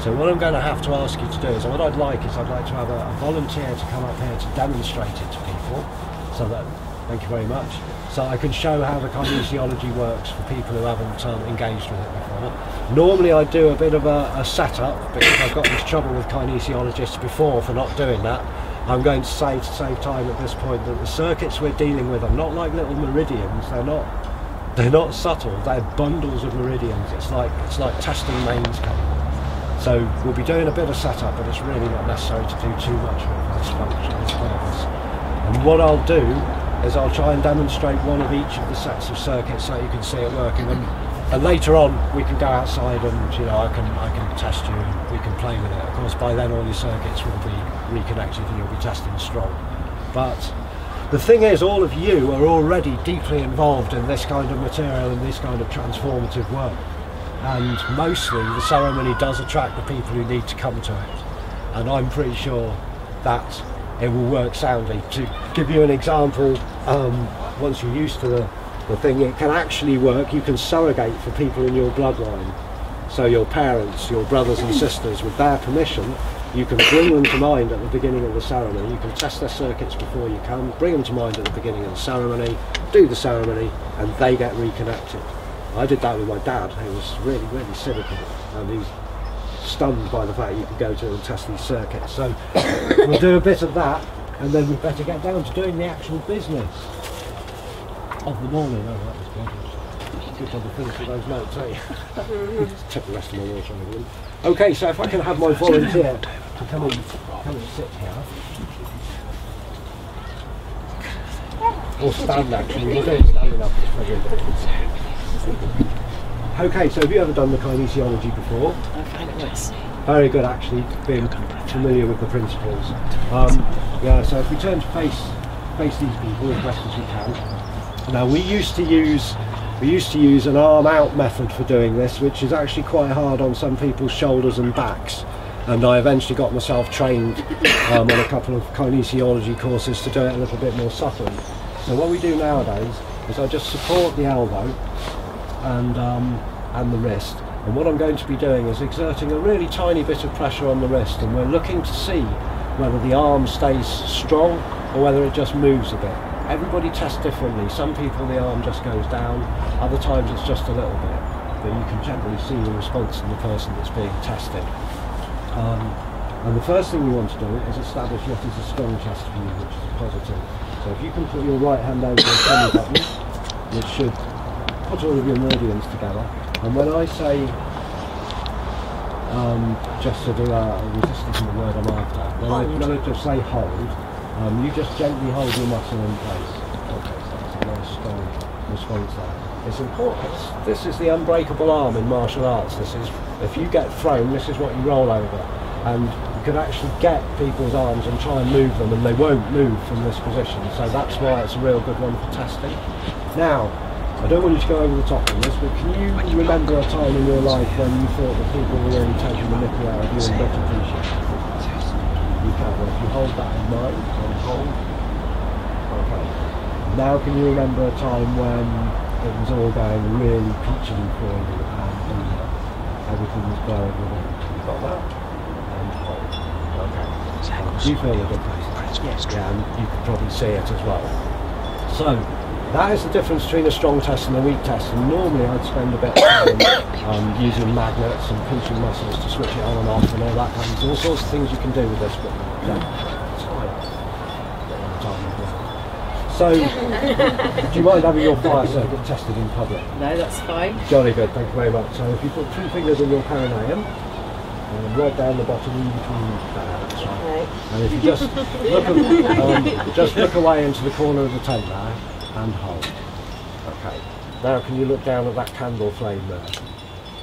So what I'm going to have to ask you to do is, what I'd like is, I'd like to have a volunteer to come up here to demonstrate it to people, so that, thank you very much, so I can show how the kinesiology works for people who haven't engaged with it before. Normally I do a bit of a setup, because I've got into trouble with kinesiologists before for not doing that. I'm going to save time at this point, that the circuits we're dealing with are not like little meridians, they're not subtle, they're bundles of meridians. It's like testing mains cable. So we'll be doing a bit of setup, but it's really not necessary to do too much with it. structures first. And what I'll do is I'll try and demonstrate one of each of the sets of circuits so you can see it working. And later on we can go outside and I can test you and we can play with it. Of course by then all your circuits will be reconnected and you'll be testing strong. But the thing is, all of you are already deeply involved in this kind of material and this kind of transformative work. And mostly the ceremony does attract the people who need to come to it. And I'm pretty sure that it will work soundly. To give you an example, once you're used to the thing, it can actually work. You can surrogate for people in your bloodline. So your parents, your brothers and sisters, with their permission, you can bring them to mind at the beginning of the ceremony. You can test their circuits before you come, bring them to mind at the beginning of the ceremony, do the ceremony, and they get reconnected. I did that with my dad, who was really, really cynical, and he was stunned by the fact you could go to and test these circuits. So we'll do a bit of that, and then we'd better get down to doing the actual business of the morning. Oh, that was good. Good to finish with those notes, eh? Just took the rest of my water on the wind. Okay, so if I can have my volunteer to come and sit here. Or stand, actually. We're doing standing up. Okay, so have you ever done the kinesiology before? I find it works. Very good, actually, being familiar with the principles. Yeah, so if we turn to face these people as best as we can. Now, we used to use an arm-out method for doing this, which is actually quite hard on some people's shoulders and backs. And I eventually got myself trained on a couple of kinesiology courses to do it a little bit more subtly. So what we do nowadays is I just support the elbow and the wrist, and what I'm going to be doing is exerting a really tiny bit of pressure on the wrist, and we're looking to see whether the arm stays strong or whether it just moves a bit. Everybody tests differently. Some people the arm just goes down, other times it's just a little bit, but you can generally see the response in the person that's being tested. And the first thing you want to do is establish what is a strong test for you, which is a positive. So if you can put your right hand over the tummy button, which should put all of your meridians together, and when I say just to do that, resistance isn't the word I'm after, when I just say hold, you just gently hold your muscle in place. Okay, so that's a nice strong response there. It's important. This is the unbreakable arm in martial arts. This is, if you get thrown, this is what you roll over, and you can actually get people's arms and try and move them, and they won't move from this position, so that's why it's a real good one for testing. Now, I don't want you to go over the top on this, but can you remember a time in your life when you thought that people were really taking the mickey out of you and not appreciating it? You can. Well, if you hold that in mind, and hold. Okay. Now, can you remember a time when it was all going really peachy for you and everything was blowing away? You got that? And hold. Okay. You feel a good place. Yes. Yeah, and you can probably see it as well. So. That is the difference between a strong test and a weak test, and normally I'd spend a bit of time using magnets and pinching muscles to switch it on and off and all that kind of, all sorts of things you can do with this, but so do you mind having your fire circuit tested in public? No, that's fine. Jolly good, thank you very much. So if you put two fingers in your perineum, and right down the bottom in between that's right. And if you just look away into the corner of the tent there, and hold. Okay. Now can you look down at that candle flame there?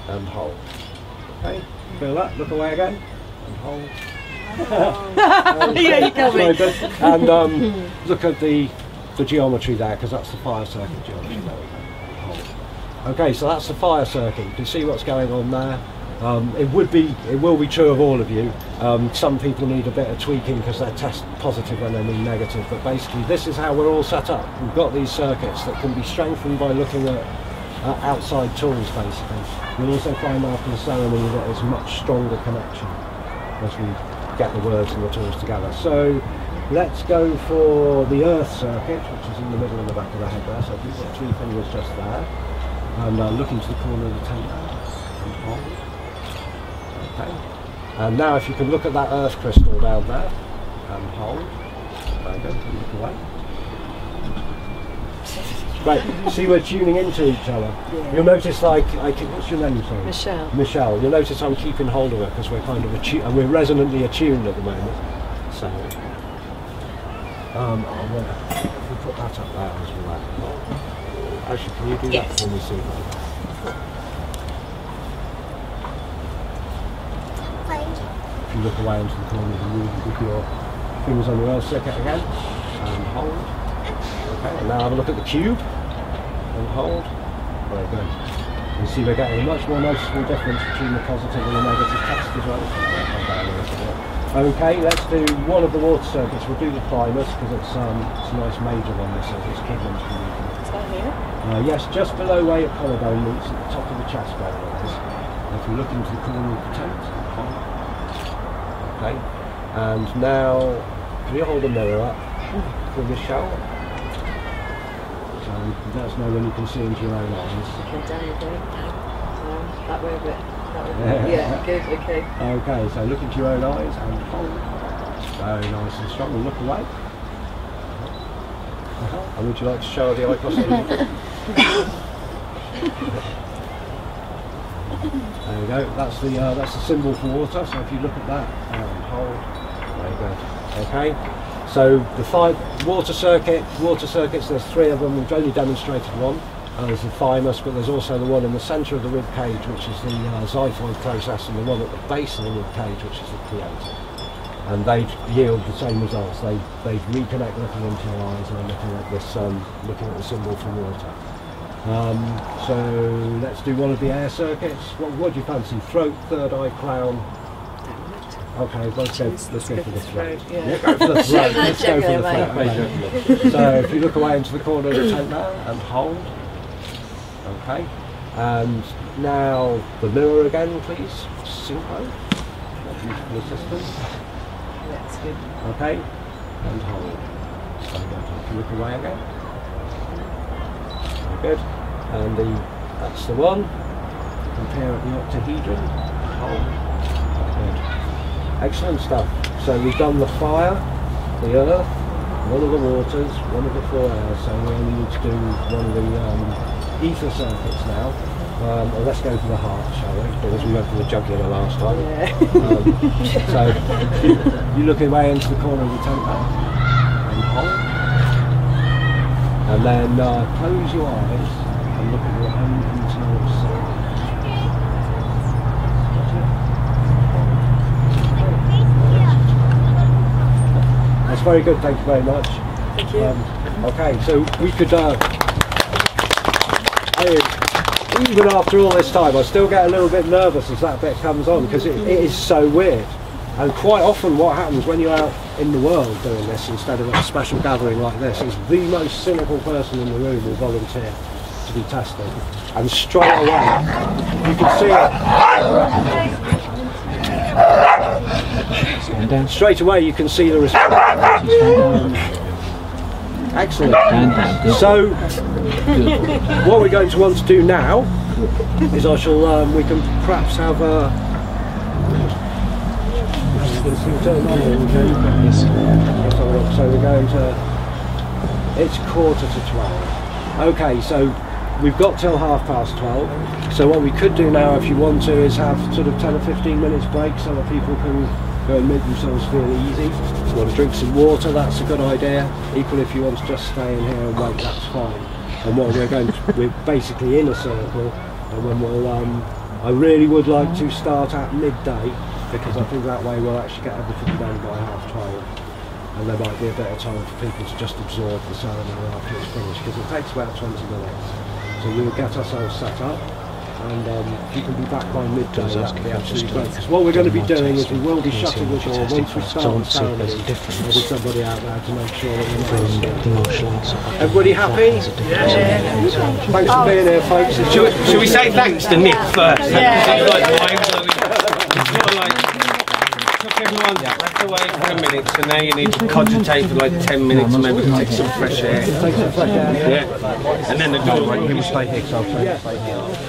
And hold. Okay. Feel that? Look away again. And hold. Yeah, you can be. And look at the geometry there, because that's the fire circuit geometry. There we go. Hold. Okay, so that's the fire circuit. You can see what's going on there. It will be true of all of you. Some people need a bit of tweaking because they're test positive when they mean negative, but basically this is how we're all set up. We've got these circuits that can be strengthened by looking at outside tools basically. You'll also find after the ceremony that it's a much stronger connection as we get the words and the tools together. So let's go for the earth circuit, which is in the middle of the back of the head there, so if you put three fingers just there, and look into the corner of the tent there. Okay. And now if you can look at that earth crystal down there and hold. There you go, look away. Right, see we're tuning into each other. Yeah. You'll notice like, what's your name, sorry? Michelle. Michelle, you'll notice I'm keeping hold of her because we're kind of, we're resonantly attuned at the moment. So, If we put that up there as well. Actually, can you do that for me, Sumer? If you look away into the corner of the room with your fingers on your L circuit again, and hold. Okay, and now have a look at the cube, and hold. Very good. You see we're getting a much more noticeable difference between the positive and the negative test as well. Okay, let's do one of the water circuits. We'll do the thymus because it's a nice major one. This is equivalent to you. It's down here? Yes, just below where your collarbone meets at the top of the chest bone. If you look into the coronal cutence, okay. And now, can you hold the mirror up for Michelle? So let us know when you can see into your own eyes. That way a bit. Yeah, good, okay. Okay, so look into your own eyes and hold. Very nice and strong, and look away. And would you like to show the eye crossing? There you go, that's the symbol for water, so if you look at that and hold. There you go. Okay, so the water circuits, there's three of them, we've only demonstrated one. There's the thymus, but there's also the one in the centre of the rib cage, which is the xiphoid process, and the one at the base of the rib cage, which is the creator. And they yield the same results. They reconnect looking into your eyes and looking at this, looking at the symbol for water. So let's do one of the air circuits. What do you fancy? Throat, third eye, clown. Okay, let's go for the throat. Yeah, go for the throat. Let's go for the throat. So if you look away into the corner of the tent now and hold. Okay, and now the mirror again, please. Synchro. Beautiful assistant. That's good. Okay, and hold. So you look away again. Very good. And that's the one. Compare at the octahedron. Hold. Good. Excellent stuff. So we've done the fire, the earth, one of the waters, one of the four airs. So we only need to do one of the ether circuits now. Let's go for the heart, shall we? Because we went for the jugular last time. Yeah. So you look away into the corner of the tent and hold. And then close your eyes and look at your own internal self. That's very good, thank you very much. Thank you. Okay, so we could even after all this time I still get a little bit nervous as that bit comes on because it is so weird, and quite often what happens when you're out in the world doing this instead of a special gathering like this is the most cynical person in the room will volunteer to be tested, and straight away you can see it. Straight away you can see the response. Excellent. So, what we're going to want to do now is I shall, we can perhaps have a... So we're going to... It's 11:45. Okay, so we've got till 12:30. So what we could do now, if you want to, is have sort of 10 or 15 minutes break so that people can... go and make themselves feel easy. If you want to drink some water, that's a good idea. Equally, if you want to just stay in here and wait, that's fine. And what we're going to, we're basically in a circle, and when we'll, I really would like to start at midday, because I think that way we'll actually get everything done by 12:30. And there might be a bit of time for people to just absorb the ceremony after it's finished, because it takes about 20 minutes. So we'll get ourselves set up. And if you can be back by midday, that would be absolutely great. Because what we're going to be doing is we will be shutting the door once we start the ceremony. There'll be somebody out there to make sure that we're everybody happy? Yeah. Thanks for being here, folks. Should we say thanks to Nick first? Everyone left away for a minute, so now you need to cogitate for like 10 minutes and maybe take some fresh air. Yeah. And then the door, right? You can stay here, so I'll try to stay here.